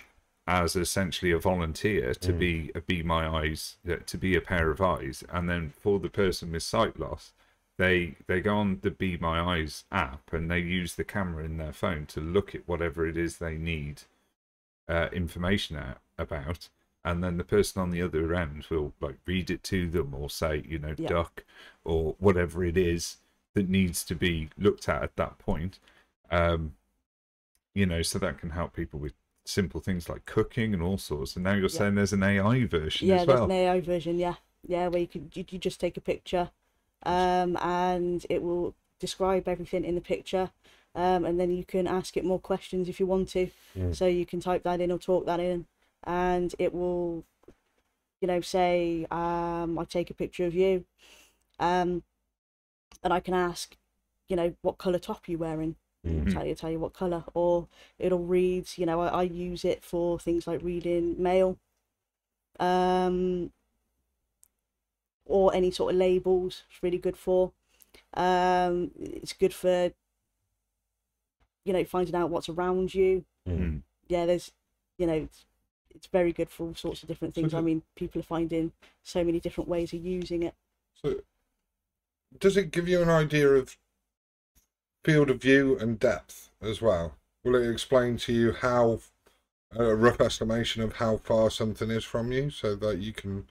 as essentially a volunteer to be a Be My Eyes, to be a pair of eyes. And then for the person with sight loss, they go on the Be My Eyes app and they use the camera in their phone to look at whatever it is they need information about. And then the person on the other end will like read it to them or say, you know, duck or whatever it is that needs to be looked at that point. You know, so that can help people with simple things like cooking and all sorts. And now you're saying there's an AI version as well. Yeah, there's an AI version, where you could you just take a picture and it will describe everything in the picture. And then you can ask it more questions if you want to. So you can type that in or talk that in. And it will, you know, say, I take a picture of you, and I can ask, you know, what colour top are you wearing? Tell you what colour. Or it'll read, you know, I use it for things like reading mail, or any sort of labels. It's really good for, it's good for, you know, finding out what's around you. Yeah, there's, you know, it's very good for all sorts of different things. So, I mean, people are finding so many different ways of using it. So does it give you an idea of field of view and depth as well? Will it explain to you how, a rough estimation of how far something is from you so that you can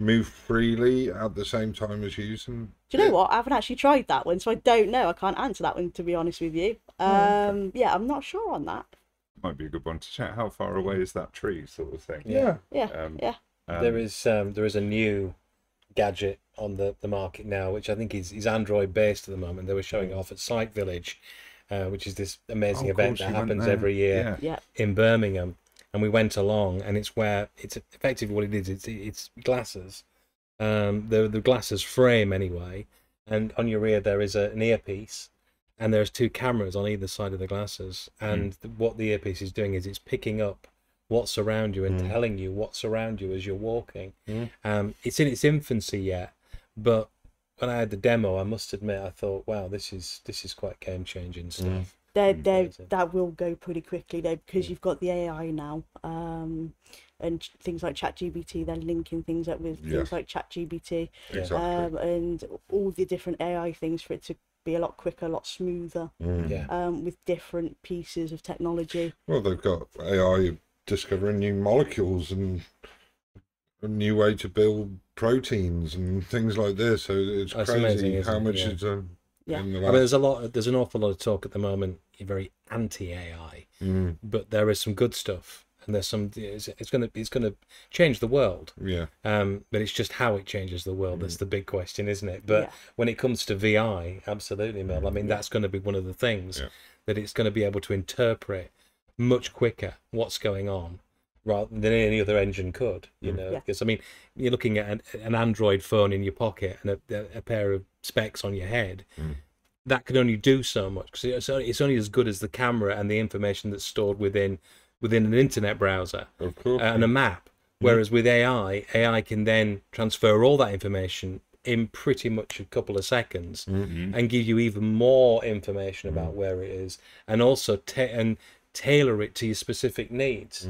move freely at the same time as using? Do you know what? I haven't actually tried that one, so I don't know. I can't answer that one, to be honest with you. Yeah, I'm not sure on that. Might be a good one to check. How far away is that tree, sort of thing? There is a new gadget on the market now, which I think is Android based at the moment. They were showing it off at Sight Village, which is this amazing event that happens every year in Birmingham. And we went along, and it's where it's effectively what it is. It's glasses. The glasses frame anyway, and on your ear there is an earpiece. And there's two cameras on either side of the glasses. And what the earpiece is doing is it's picking up what's around you and telling you what's around you as you're walking. It's in its infancy yet, but when I had the demo, I must admit, I thought, wow, this is quite game-changing stuff. That will go pretty quickly, though, because you've got the AI now. And things like ChatGPT, they're linking things up with things like ChatGPT. And all the different AI things for it to be a lot quicker, a lot smoother, with different pieces of technology. Well, they've got AI discovering new molecules and a new way to build proteins and things like this. So it's That's crazy how much it's in the lab. I mean, there's an awful lot of talk at the moment, very anti-AI, but there is some good stuff. And there's some, it's going to change the world. But it's just how it changes the world that's the big question, isn't it? But when it comes to VI, absolutely, Mel. I mean, that's going to be one of the things that it's going to be able to interpret much quicker what's going on, rather than any other engine could. You know, because I mean, you're looking at an Android phone in your pocket and a pair of specs on your head. That can only do so much, because it's only as good as the camera and the information that's stored within an internet browser and a map. Whereas with AI can then transfer all that information in pretty much a couple of seconds and give you even more information about where it is, and also tailor it to your specific needs.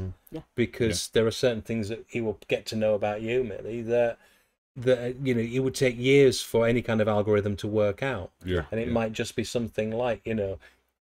Because there are certain things that he will get to know about you, Millie, that you know, it would take years for any kind of algorithm to work out. And it might just be something like, you know,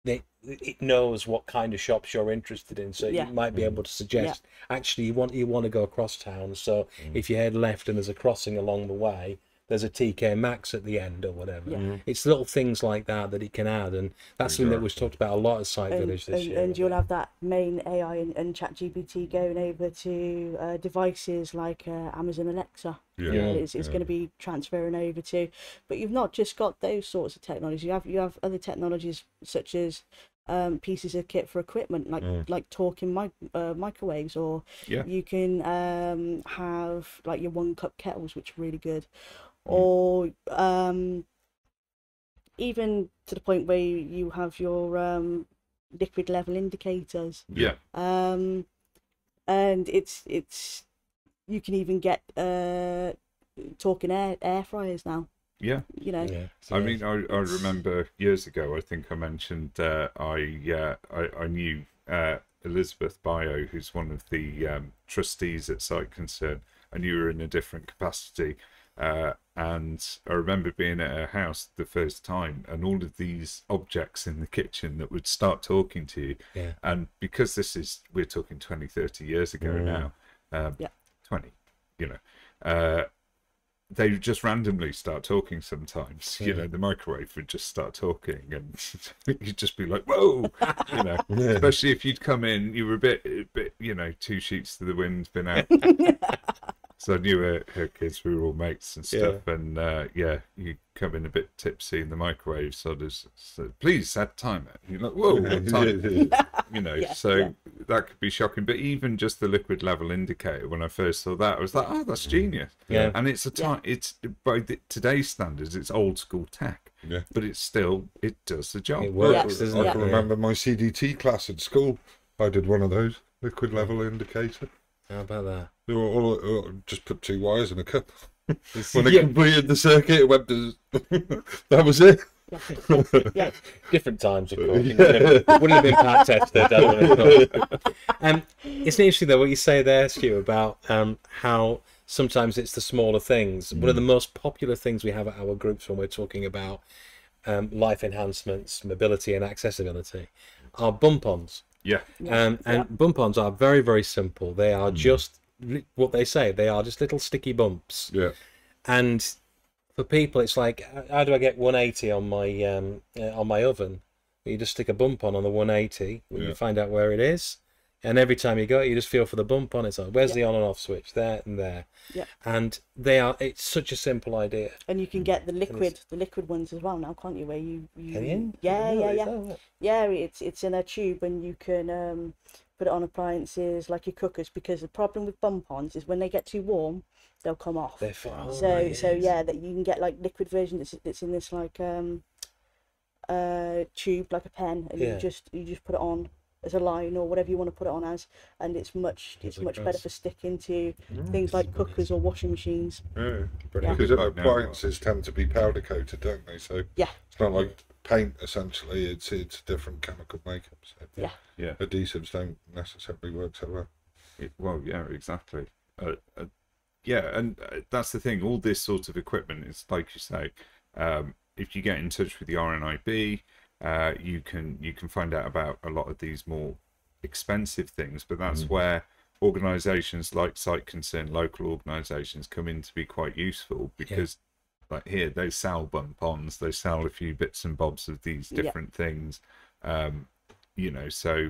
it knows what kind of shops you're interested in, so you might be able to suggest, actually, you want to go across town, so if you head left and there's a crossing along the way, there's a TK Maxx at the end or whatever. It's little things like that it can add, and that's something that was talked about a lot at Sight Village this year. And you'll have that main AI and ChatGPT going over to devices like Amazon Alexa. It's going to be transferring over to. But you've not just got those sorts of technologies. You have other technologies such as pieces of kit for equipment, like talking microwaves, or you can have like your 1-cup kettles, which are really good, or even to the point where you have your liquid level indicators. And it's you can even get talking air fryers now. I mean, I remember years ago, I think I mentioned I knew Elizabeth Bio, who's one of the trustees at Sight Concern, and you were in a different capacity. And I remember being at her house the first time, and all of these objects in the kitchen that would start talking to you. Yeah. And because this is, we're talking 20, 30 years ago now, 20, you know, they just randomly start talking sometimes. Yeah. You know, the microwave would just start talking, and you'd just be like, whoa, you know, especially if you'd come in, you were a bit, you know, two sheets to the wind, been out. So I knew her kids, we were all mates and stuff. Yeah. And you come in a bit tipsy in the microwave, so there's, so please add timer. You're like, whoa, what time? You know, that could be shocking. But even just the liquid level indicator, when I first saw that, I was like, oh, that's genius. Yeah. And it's a time, it's by today's standards, it's old school tech. Yeah. But it's still, it does the job. It works, doesn't it? I can remember my CDT class at school. I did one of those, liquid level indicator. How about that? They were all just put two wires in a cup. When it completed the circuit, it went to... That was it. Yeah. Different times, of course. You know, it wouldn't have been part tested. It's interesting, though, what you say there, Stu, about how sometimes it's the smaller things. One of the most popular things we have at our groups when we're talking about life enhancements, mobility and accessibility are bump-ons. Yeah. And bump-ons are very, very simple. They are just what they say. They are just little sticky bumps. Yeah. And for people, it's like, how do I get 180 on my oven? You just stick a bump on the 180. You find out where it is. And every time you go, you just feel for the bump on it. So where's the on and off switch? There and there. Yeah. And they are. It's such a simple idea. And you can get the liquid ones as well now, can't you? Where you can you? Yeah. It's in a tube, and you can put it on appliances like your cookers. Because the problem with bump-ons is when they get too warm, they'll come off. They're fine. So that you can get like liquid version that's in this like tube, like a pen, and you just put it on as a line or whatever you want to put it on as, and it's much better for sticking to things like cookers or washing machines. Yeah, because appliances tend to be powder coated, don't they? So it's not like paint, essentially. It's different chemical makeup. So adhesives don't necessarily work so well. Exactly. And that's the thing. All this sort of equipment is, like you say, if you get in touch with the RNIB. You can find out about a lot of these more expensive things, but that's where organisations like Sight Concern, local organisations, come in to be quite useful, because like here, they sell bump-ons, they sell a few bits and bobs of these different things, you know. So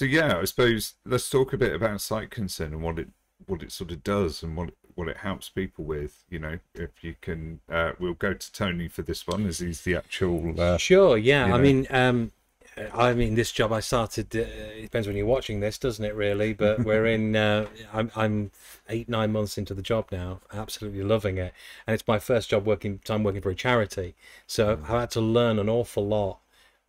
yeah, I suppose let's talk a bit about Sight Concern and what it sort of does and what it helps people with, you know. If you can, we'll go to Tony for this one, as he's the actual. I mean, this job I started. It depends when you're watching this, doesn't it? Really, but we're in. I'm 8-9 months into the job now. Absolutely loving it, and it's my first job working for a charity. So I've had to learn an awful lot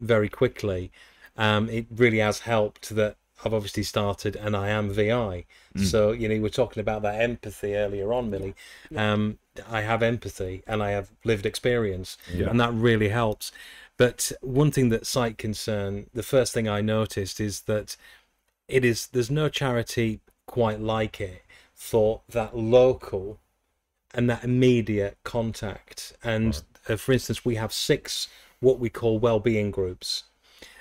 very quickly. It really has helped that I've obviously started, and I am VI. So, you know, you were talking about that empathy earlier on, Millie. I have empathy and I have lived experience, and that really helps. But one thing that Sight Concern, the first thing I noticed is that there's no charity quite like it for that local and that immediate contact. And for instance, we have 6 what we call well-being groups.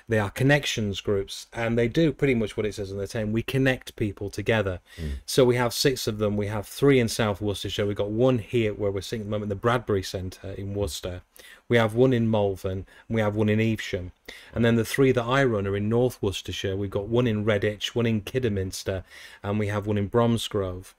They are connections groups, and they do pretty much what it says on the tin. We connect people together. So we have 6 of them. We have 3 in South Worcestershire. We've got 1 here where we're sitting at the moment, the Bradbury Centre in Worcester. We have 1 in Malvern, and we have 1 in Evesham. And then the 3 that I run are in North Worcestershire. We've got 1 in Redditch, 1 in Kidderminster, and we have 1 in Bromsgrove.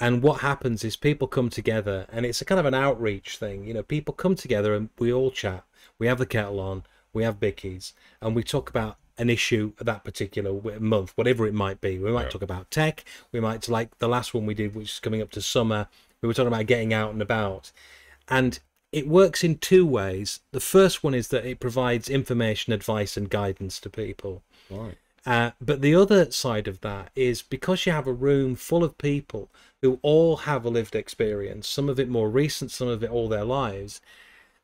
And what happens is people come together, and it's a kind of an outreach thing. You know, people come together and we all chat. We have the kettle on. We have bickies, and we talk about an issue of that particular month, whatever it might be. We might talk about tech. We might, like the last one we did, which is coming up to summer, we were talking about getting out and about. And it works in 2 ways. The first one is that it provides information, advice, and guidance to people. Right. But the other side of that is, because you have a room full of people who all have a lived experience, some of it more recent, some of it all their lives,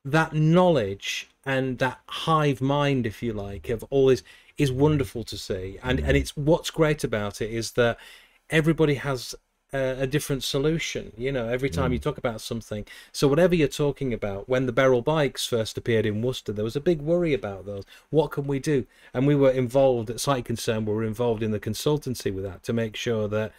that knowledge and that hive mind, if you like, of all this, is wonderful to see. And it's what's great about it is that everybody has a different solution, you know, every time you talk about something. So whatever you're talking about, when the Beryl bikes first appeared in Worcester, there was a big worry about those. What can we do? And we were involved at Sight Concern, we were involved in the consultancy with that to make sure that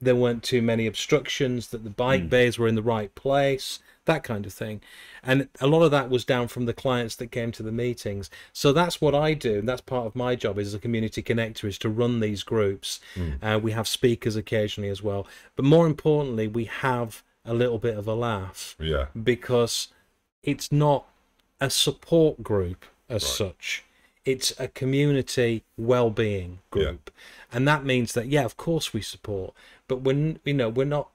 there weren't too many obstructions, that the bike bays were in the right place, that kind of thing. And a lot of that was down from the clients that came to the meetings. So that's what I do. And that's part of my job as a community connector, is to run these groups. We have speakers occasionally as well. But more importantly, we have a little bit of a laugh. Yeah. Because it's not a support group as such. It's a community well-being group. Yeah. And that means that, yeah, of course we support, but when, you know, we're not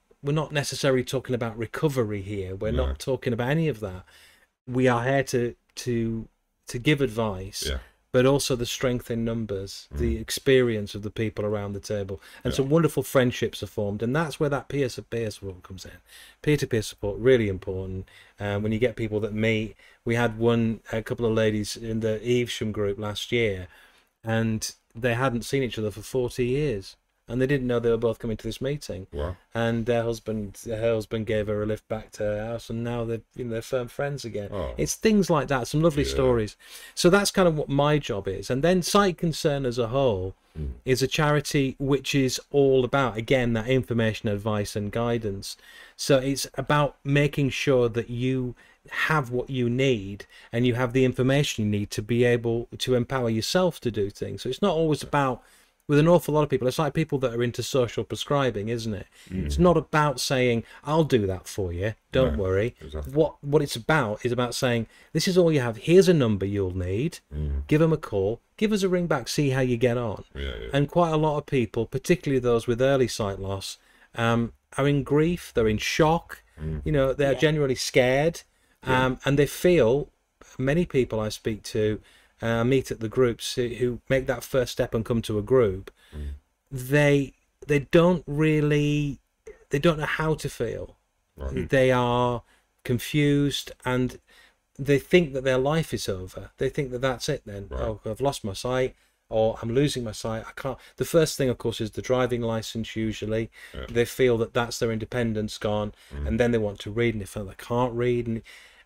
necessarily talking about recovery here. We're not talking about any of that. We are here to give advice, but also the strength in numbers, the experience of the people around the table. And some wonderful friendships are formed. And that's where that peer-to-peer support comes in. Peer-to-peer support, really important. When you get people that meet, we had a couple of ladies in the Evesham group last year, and they hadn't seen each other for 40 years. And they didn't know they were both coming to this meeting. Wow. And her husband gave her a lift back to her house, and now they're, you know, they're firm friends again. Oh. It's things like that, some lovely stories. So that's kind of what my job is. And then Sight Concern as a whole is a charity which is all about, again, that information, advice and guidance. So it's about making sure that you have what you need and you have the information you need to be able to empower yourself to do things. So it's not always about... with an awful lot of people, it's like people that are into social prescribing, isn't it? It's not about saying, I'll do that for you, don't worry. Exactly. What it's about is about saying, this is all you have, here's a number you'll need, give them a call, give us a ring back, see how you get on. And quite a lot of people, particularly those with early sight loss, are in grief, they're in shock, you know, they're genuinely scared, and they feel, many people I speak to, meet at the groups who make that first step and come to a group, they don't really, they don't know how to feel. They are confused, and they think that their life is over. They think that that's it then. Oh, I've lost my sight, or I'm losing my sight. I can't. The first thing, of course, is the driving license. Usually, they feel that that's their independence gone, and then they want to read, and they feel they can't read.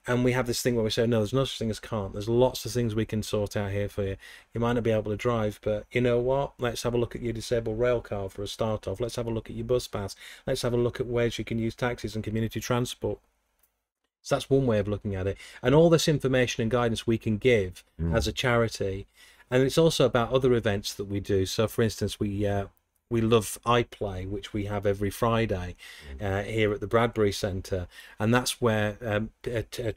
And we have this thing where we say, no, there's no such thing as can't. There's lots of things we can sort out here for you. You might not be able to drive, but you know what? Let's have a look at your disabled rail card for a start off. Let's have a look at your bus pass. Let's have a look at ways you can use taxis and community transport. So that's one way of looking at it. And all this information and guidance we can give as a charity. And it's also about other events that we do. So, for instance, we love I Play, which we have every Friday here at the Bradbury Centre. And that's where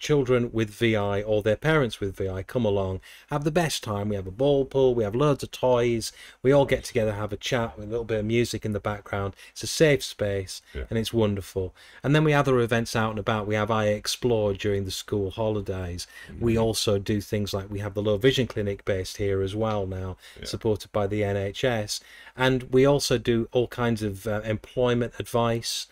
children with VI or their parents with VI come along, have the best time. We have a ball pool, we have loads of toys. We all get together, have a chat with a little bit of music in the background. It's a safe space and it's wonderful. And then we have other events out and about. We have I Explore during the school holidays. We also do things like we have the Low Vision Clinic based here as well now, supported by the NHS. And we also do all kinds of employment advice.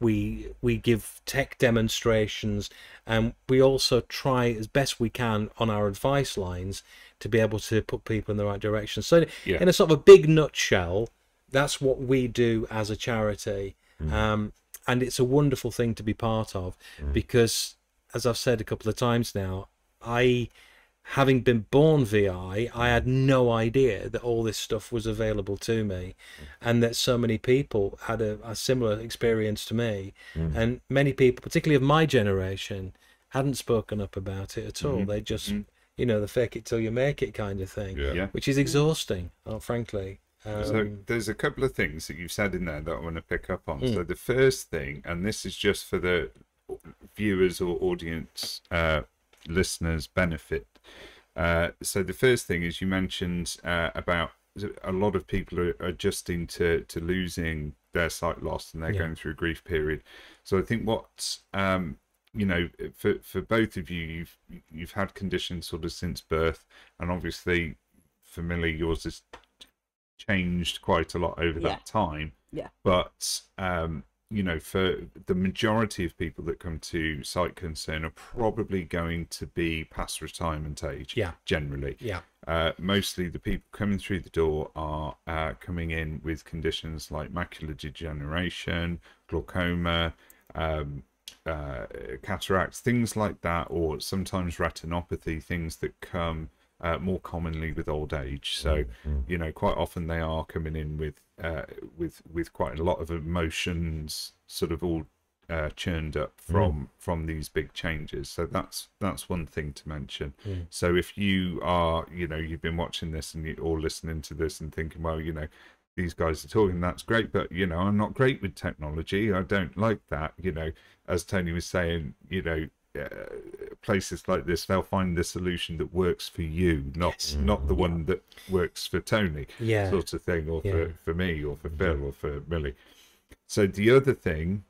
We give tech demonstrations, and we also try as best we can on our advice lines to be able to put people in the right direction. So in a sort of a big nutshell, that's what we do as a charity. And it's a wonderful thing to be part of, because as I've said a couple of times now, having been born VI, I had no idea that all this stuff was available to me, and that so many people had a similar experience to me. And many people, particularly of my generation, hadn't spoken up about it at all. They just, you know, the fake it till you make it kind of thing, which is exhausting, frankly. So there's a couple of things that you've said in there that I want to pick up on. So the first thing, and this is just for the viewers or audience listeners' benefit, so the first thing is you mentioned about a lot of people are adjusting to losing their sight loss, and they're going through a grief period. So I think what's you know, for both of you, you've had conditions sort of since birth, and obviously for Millie, yours has changed quite a lot over that time, but you know, for the majority of people that come to Sight Concern are probably going to be past retirement age. Yeah, generally. Yeah. Mostly the people coming through the door are coming in with conditions like macular degeneration, glaucoma, cataracts, things like that, or sometimes retinopathy, things that come more commonly with old age. So, you know, quite often they are coming in with quite a lot of emotions sort of all churned up from these big changes. So that's one thing to mention. So if you are, you know, you've been watching this and you or listening to this and thinking, well, you know, these guys are talking, that's great, but, you know, I'm not great with technology, I don't like that, you know, as Tony was saying, you know, places like this, they'll find the solution that works for you, not the one that works for Tony, sort of thing, or for me, or for Phil, or for Millie. So the other thing,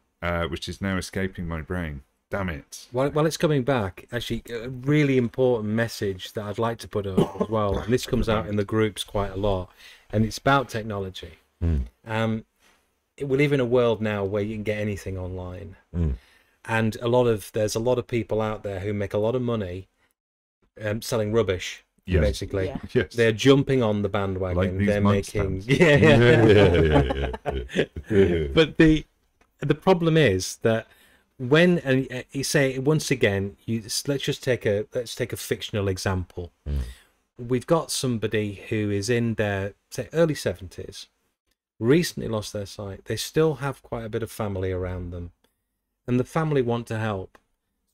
which is now escaping my brain, damn it. While it's coming back, actually, a really important message that I'd like to put up as well, and this comes out in the groups quite a lot, and it's about technology. We live in a world now where you can get anything online. And there's a lot of people out there who make a lot of money selling rubbish. Basically, they're jumping on the bandwagon. Like they're making, But the problem is that when you say once again, let's take a fictional example. We've got somebody who is in their say early 70s, recently lost their sight. They still have quite a bit of family around them. And the family want to help.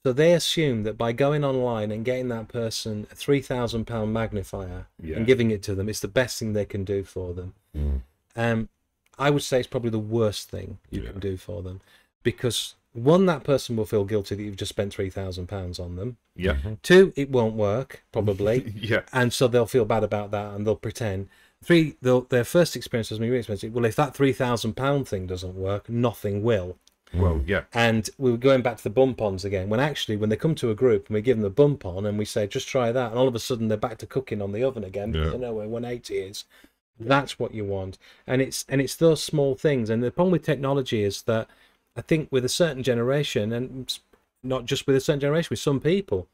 So they assume that by going online and getting that person a £3,000 magnifier and giving it to them, it's the best thing they can do for them. I would say it's probably the worst thing you can do for them. Because one, that person will feel guilty that you've just spent £3,000 on them. Two, it won't work, probably. And so they'll feel bad about that and they'll pretend. Three, their first experience was really expensive. Well, if that £3,000 thing doesn't work, nothing will. Well, and we were going back to the bump-ons again, when actually when they come to a group and we give them the bump-on and we say, just try that, and all of a sudden they're back to cooking on the oven again, because they know where 180 is. That's what you want. And it's those small things. And the problem with technology is that I think with a certain generation, and not just with a certain generation, with some people,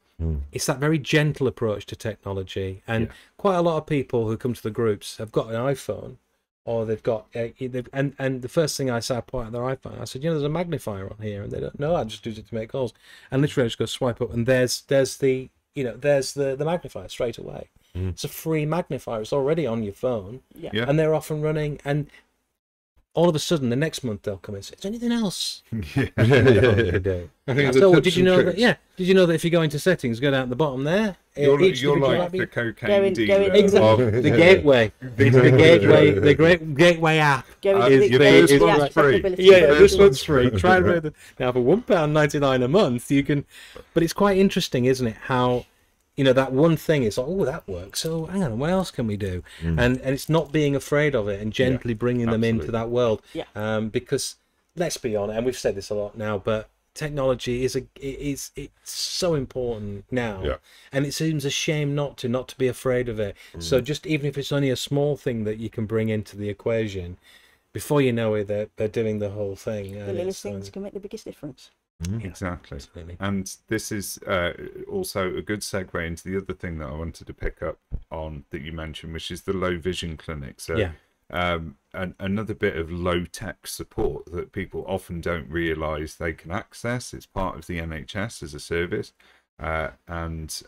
it's that very gentle approach to technology. And quite a lot of people who come to the groups have got an iPhone, or they've got, and the first thing I said, I point at their iPhone, I said, you know, there's a magnifier on here, and they don't know, I just use it to make calls, and literally I just go swipe up, and there's the magnifier straight away. It's a free magnifier, it's already on your phone, and they're off and running, and all of a sudden the next month they'll come and say, is there anything else? Did you know that if you go into settings, go down at the bottom there, you're like the cocaine dealer. Exactly. The gateway. The great gateway app. This one's free. Try it now for £1.99 a month. You can, but it's quite interesting, isn't it? How, you know, that one thing is like, oh, that works. So hang on, what else can we do? And it's not being afraid of it and gently bringing them into that world. Because let's be honest, and we've said this a lot now, but technology it's so important now, and it seems a shame not to be afraid of it. So just even if it's only a small thing that you can bring into the equation, before you know it, they're doing the whole thing. The little things can make the biggest difference. Exactly. Absolutely. And this is also a good segue into the other thing that I wanted to pick up on that you mentioned, which is the low vision clinic. So and another bit of low-tech support that people often don't realise they can access. It's part of the NHS as a service, and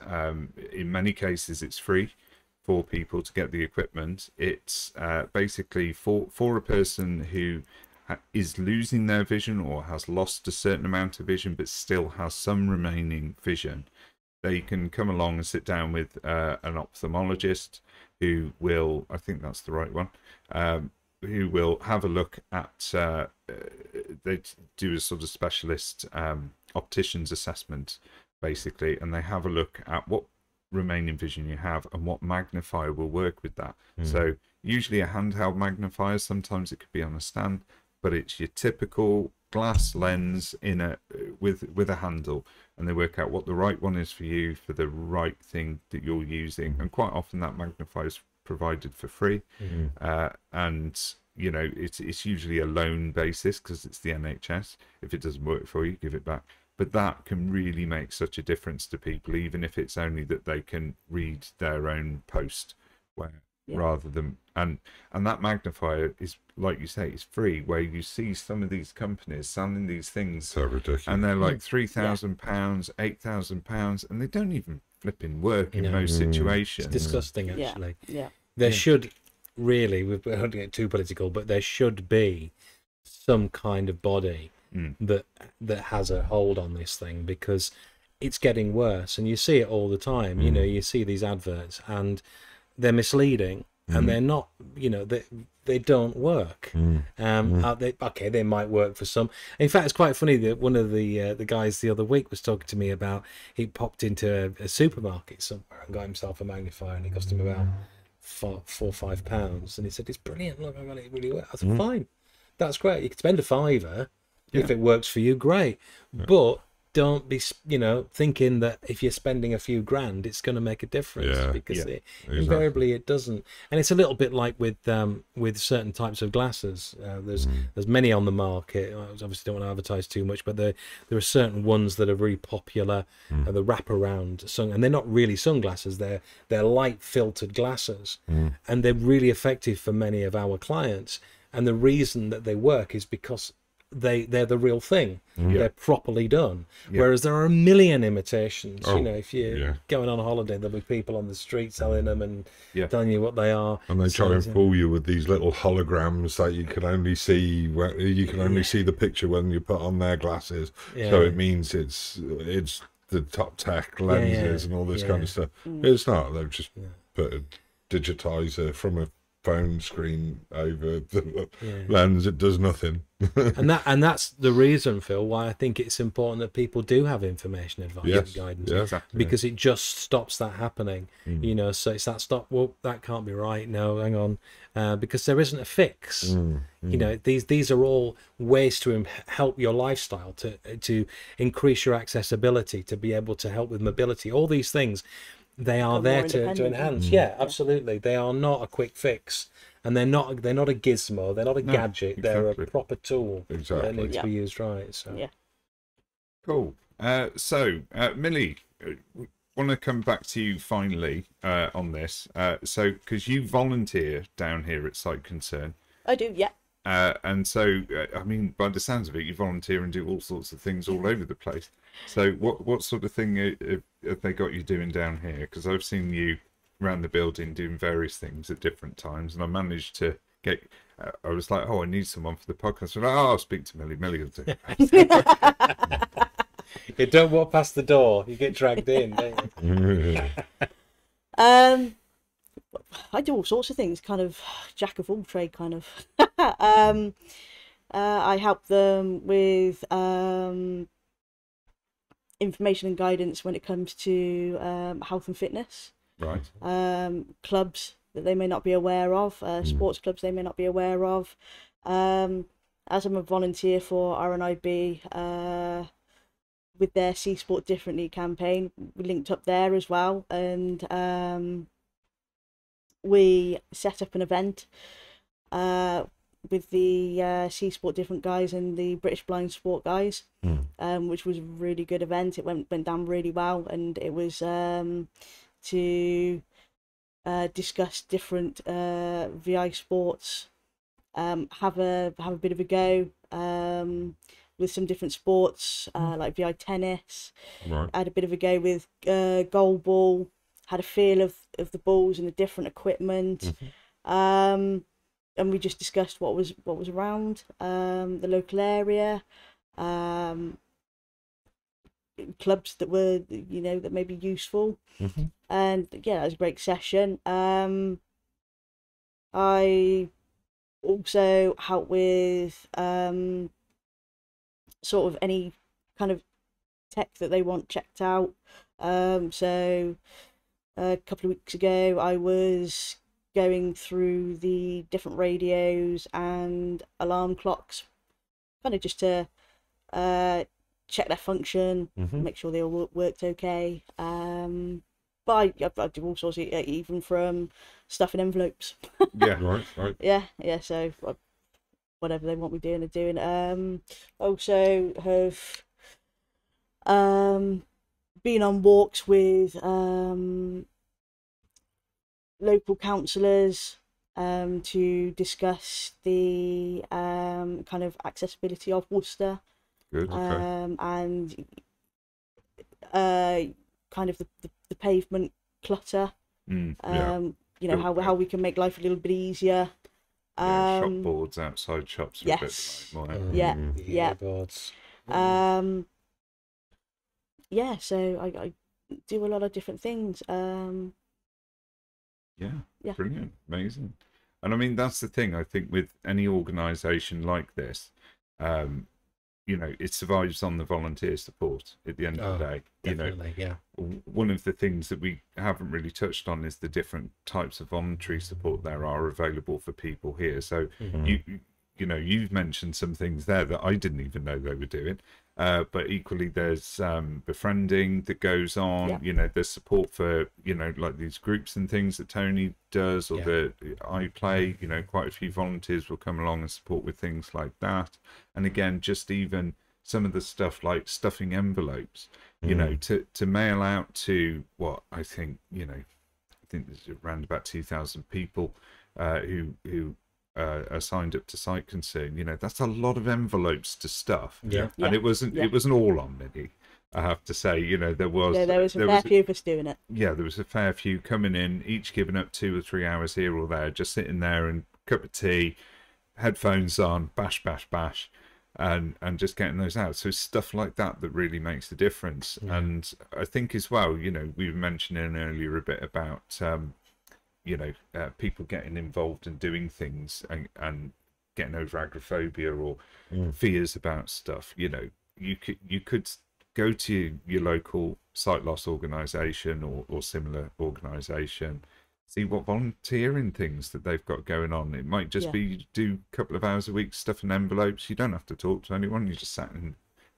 in many cases it's free for people to get the equipment. It's basically for a person who is losing their vision or has lost a certain amount of vision but still has some remaining vision. They can come along and sit down with an ophthalmologist who will, I think that's the right one, who will have a look at, they do a sort of specialist optician's assessment, basically, and they have a look at what remaining vision you have and what magnifier will work with that. So usually a handheld magnifier, sometimes it could be on a stand, but it's your typical glass lens in a with a handle, and they work out what the right one is for you for the right thing that you're using. And quite often that magnifier is provided for free, and you know, it's usually a loan basis because it's the NHS. If it doesn't work for you, give it back. But that can really make such a difference to people, even if it's only that they can read their own post, where rather than and that magnifier is, like you say, it's free, where you see some of these companies selling these things so ridiculous, and they're like £3,000, £8,000, and they don't even flipping work in most situations. It's disgusting, actually. There should really, we don't get too political, but there should be some kind of body that has a hold on this thing, because it's getting worse, and you see it all the time. You know, you see these adverts, and they're misleading, and they're not, you know, they don't work. They might work for some. In fact, it's quite funny that one of the guys the other week was talking to me about, he popped into a supermarket somewhere and got himself a magnifier, and it cost him about £4 or £5, and he said, it's brilliant, look, I got it really well. I said, fine, that's great, you can spend a £5 if it works for you, great, but don't be, you know, thinking that if you're spending a few grand, it's going to make a difference, because invariably it doesn't. And it's a little bit like with certain types of glasses. There's many on the market. I obviously don't want to advertise too much, but there are certain ones that are really popular, the wraparound and they're not really sunglasses. They're light filtered glasses, and they're really effective for many of our clients. And the reason that they work is because they're the real thing. They're properly done, whereas there are a million imitations. You know, if you're going on a holiday, there'll be people on the street selling them and telling you what they are, and they try and fool you with these little holograms that you can only see see the picture when you put on their glasses, so it means it's the top tech lenses and all this kind of stuff. It's not, they've just put a digitizer from a phone screen over the lens. It does nothing. and that's the reason, Phil, why I think it's important that people do have information, advice, and guidance, because it just stops that happening. You know, so it's that stop, well, that can't be right, no, hang on, because there isn't a fix. You know, these are all ways to help your lifestyle, to increase your accessibility, to be able to help with mobility, all these things. They are there to enhance. Yeah, absolutely. They are not a quick fix, and they're not a gizmo. They're not a gadget. Exactly. They're a proper tool that needs to be used right. So cool. So Millie, want to come back to you finally on this. So because you volunteer down here at Sight Concern, I do. Yeah. And so, I mean, by the sounds of it, you volunteer and do all sorts of things all over the place. So what sort of thing have they got you doing down here? Because I've seen you around the building doing various things at different times, and I managed to get... I was like, oh, I need someone for the podcast. I was like, oh, I'll speak to Millie. Millie will do it. You don't walk past the door. You get dragged in, don't you? I do all sorts of things, kind of jack of all trade, kind of. I help them with information and guidance when it comes to health and fitness, right? Clubs that they may not be aware of, sports clubs they may not be aware of. As I'm a volunteer for RNIB with their See Sport Differently campaign, we linked up there as well, and we set up an event with the See Sport Different guys and the British Blind Sport guys, which was a really good event. It went down really well, and it was to discuss different VI sports, have a bit of a go with some different sports, like VI tennis. Right. Had a bit of a go with goal ball, had a feel of the balls and the different equipment. And we just discussed what was around, the local area, clubs that were, you know, that may be useful. And yeah, that was a great session. I also help with sort of any kind of tech that they want checked out. So a couple of weeks ago, I was going through the different radios and alarm clocks, kind of just to check their function, make sure they all worked okay. But I do all sorts of, even from stuffing envelopes. Yeah, right. So whatever they want me doing and doing. Also have been on walks with local councillors to discuss the kind of accessibility of Worcester. Good, okay. And kind of the pavement clutter. Yeah. You know, how we can make life a little bit easier. Yeah, shop boards outside shops. Yes. A bit like mine. Yeah. Boards. Yeah. So I do a lot of different things. Yeah. Brilliant. Amazing. And I mean, that's the thing. I think with any organisation like this, you know, it survives on the volunteer support at the end of the day. Definitely, you know, one of the things that we haven't really touched on is the different types of voluntary support there are available for people here. So you know, you've mentioned some things there that I didn't even know they were doing, but equally there's befriending that goes on. You know, there's support for, you know, like these groups and things that Tony does, or that I play. You know, quite a few volunteers will come along and support with things like that. And again, just even some of the stuff like stuffing envelopes, you know, to mail out to what I think, you know, I think there's around about 2,000 people who are signed up to Sight Concern. You know, that's a lot of envelopes to stuff. And it wasn't all on Millie, I have to say. You know, there was a fair few of us doing it. Yeah, there was a fair few coming in, each giving up 2 or 3 hours here or there, just sitting there and cup of tea, headphones on, bash bash bash, and just getting those out. So stuff like that that really makes the difference. And I think as well, you know, we were mentioning earlier a bit about you know, people getting involved and doing things and getting over agoraphobia or fears about stuff. You know, you could go to your local sight loss organisation or similar organisation, see what volunteering things that they've got going on. It might just be you do a couple of hours a week stuffing envelopes. You don't have to talk to anyone. You just sat in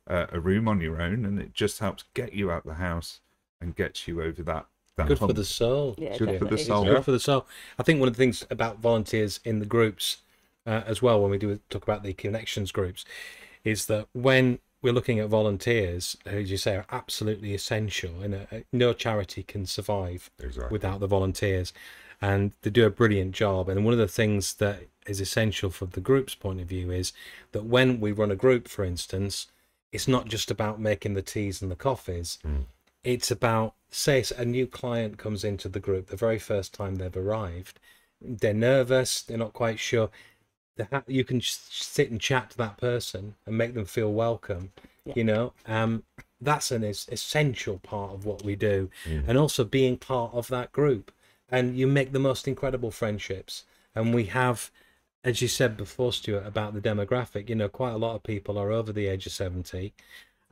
a room on your own, and it just helps get you out the house and gets you over that. Good for the soul. Yeah, good for the soul. Good for the soul. I think one of the things about volunteers in the groups as well, when we do talk about the connections groups, is that when we're looking at volunteers, who, as you say, are absolutely essential, and no charity can survive without the volunteers, and they do a brilliant job. And one of the things that is essential from the group's point of view is that when we run a group, for instance, it's not just about making the teas and the coffees. It's about, say a new client comes into the group the very first time they've arrived, they're nervous, they're not quite sure, you can just sit and chat to that person and make them feel welcome. You know, that's an essential part of what we do. And also being part of that group, and you make the most incredible friendships. And we have, as you said before, Stuart, about the demographic, you know, quite a lot of people are over the age of 70,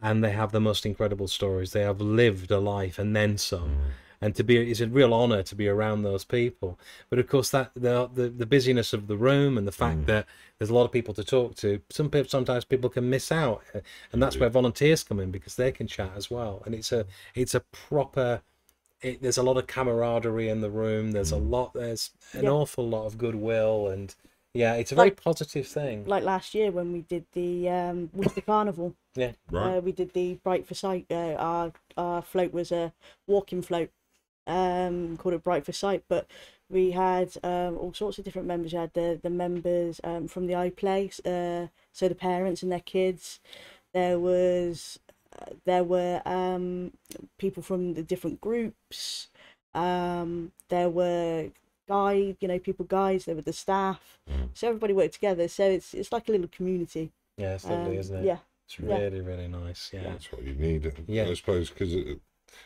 and they have the most incredible stories. They have lived a life and then some, and it's a real honor to be around those people. But of course, that the busyness of the room and the fact that there's a lot of people to talk to, sometimes people can miss out, and that's where volunteers come in, because they can chat as well. And it's a proper, there's a lot of camaraderie in the room. There's a lot, there's an awful lot of goodwill, and it's a very positive thing. Like last year when we did the Worcester Carnival. We did the Bright for Sight. Our float was a walking float, called it Bright for Sight. But we had all sorts of different members. We had the members from the iPlay, so the parents and their kids. There were people from the different groups. There were guide, you know, guides, they were the staff, so everybody worked together. So it's like a little community. Yeah, it's lovely, isn't it? Yeah, it's really really nice. Yeah, that's what you need, I suppose, because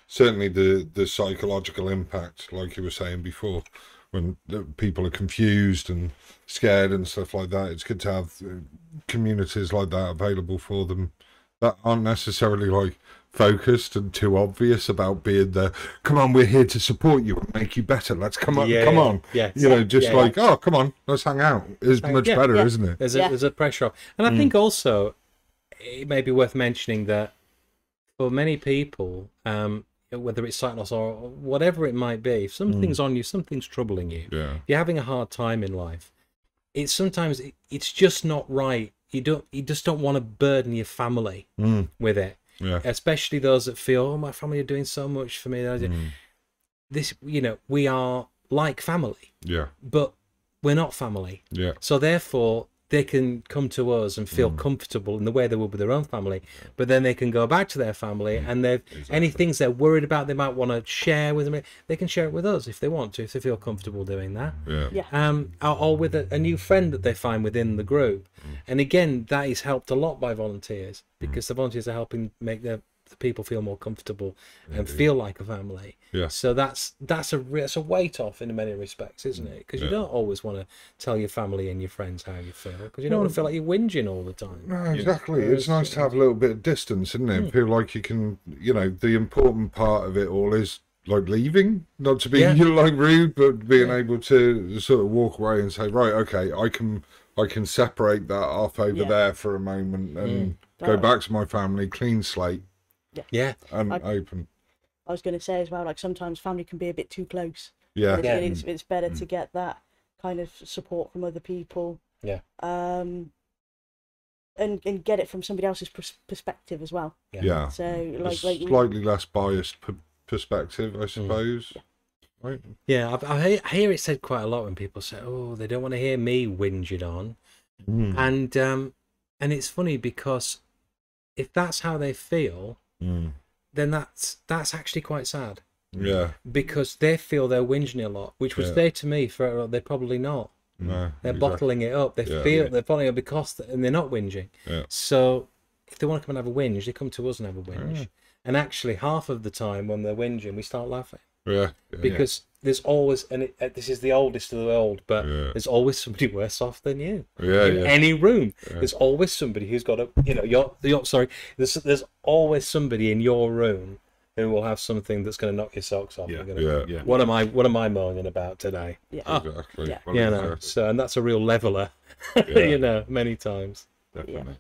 certainly the psychological impact, like you were saying before, when people are confused and scared and stuff like that, it's good to have communities like that available for them that aren't necessarily like focused and too obvious about being there. Come on, we're here to support you and make you better. Let's come on, come on, let's hang out. It's much better, isn't it? There's a pressure off. And I think also it may be worth mentioning that for many people, whether it's sight loss or whatever it might be, if something's on you, something's troubling you, you're having a hard time in life, it's sometimes it's just not right. You just don't want to burden your family with it. Yeah. Especially those that feel, oh, my family are doing so much for me. This, you know, we are like family. Yeah. But we're not family. Yeah. So therefore, they can come to us and feel comfortable in the way they would with their own family, but then they can go back to their family and they've any things they're worried about they might want to share with them, they can share it with us if they want to, if they feel comfortable doing that. Yeah. Yeah. Or with a new friend that they find within the group. And again, that is helped a lot by volunteers, because the volunteers are helping make the people feel more comfortable and feel like a family. Yeah. So that's a weight off in many respects, isn't it? Because you don't always want to tell your family and your friends how you feel, because you don't want to feel like you're whinging all the time. No, exactly. You know? It's nice to have a little bit of distance, isn't it? Feel like you can, you know, the important part of it all is like leaving, not to be like rude, but being able to sort of walk away and say, right, okay, I can separate that off over there for a moment and go back to my family, clean slate. Yeah, yeah. Open. I was going to say as well, like sometimes family can be a bit too close. Yeah, it's better to get that kind of support from other people. Yeah, and get it from somebody else's perspective as well. Yeah, yeah. So like slightly less biased perspective, I suppose. Yeah. Right. Yeah, I hear it said quite a lot when people say, "Oh, they don't want to hear me whinged on," and it's funny because if that's how they feel. Then that's actually quite sad. Yeah. Because they feel they're whinging a lot, which would say to me, they're probably not. No, they're bottling it up. They feel they're bottling it up because they're not whinging. Yeah. So if they want to come and have a whinge, they come to us and have a whinge. Yeah. And actually, half of the time when they're whinging, we start laughing. Yeah. Yeah, because there's always, and this is the oldest of the old, but there's always somebody worse off than you. Yeah, in any room, there's always somebody who's got a, you know, there's always somebody in your room who will have something that's going to knock your socks off. Yeah, yeah. What am I moaning about today? Yeah, exactly. Yeah. Well, you know, so and that's a real leveler. Yeah. You know, many times. Definitely.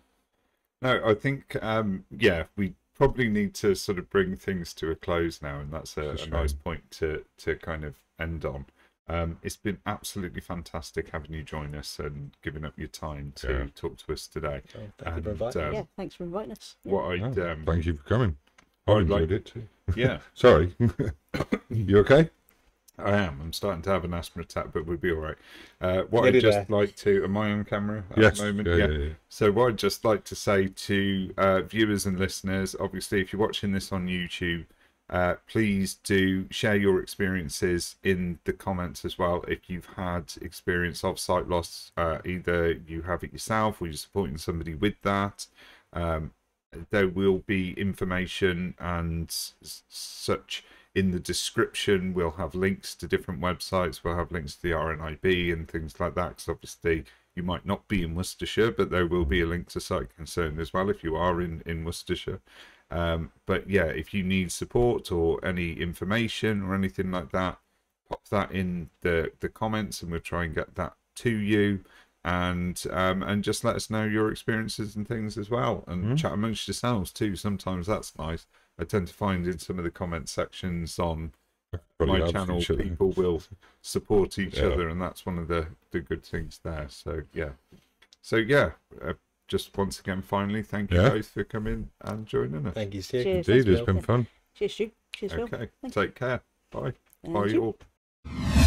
Yeah. No, I think we probably need to sort of bring things to a close now, and that's a nice point to kind of end on. It's been absolutely fantastic having you join us and giving up your time to talk to us today. Oh, thank you for inviting us. Yeah, thanks for inviting us. Yeah. Thank you for coming. I enjoyed it too. Yeah. Sorry. You okay? I am. I'm starting to have an asthma attack, but we'll be all right. Am I on camera at the moment? Yeah, yeah. So what I'd just like to say to viewers and listeners, obviously, if you're watching this on YouTube, please do share your experiences in the comments as well. If you've had experience of sight loss, either you have it yourself or you're supporting somebody with that. There will be information and such in the description. We'll have links to different websites, we'll have links to the RNIB and things like that, because obviously you might not be in Worcestershire, but there will be a link to Sight Concern as well if you are in Worcestershire. But yeah, if you need support or any information or anything like that, pop that in the comments and we'll try and get that to you. And just let us know your experiences and things as well, and chat amongst yourselves too. Sometimes that's nice. I tend to find in some of the comment sections on my channel, people will support each other, and that's one of the good things there. So just once again, finally, thank you guys for coming and joining us. Thank you, Steve. Indeed, it's been fun. Cheers, Stu. Cheers, Phil. Okay, take care. Bye. Bye, you all.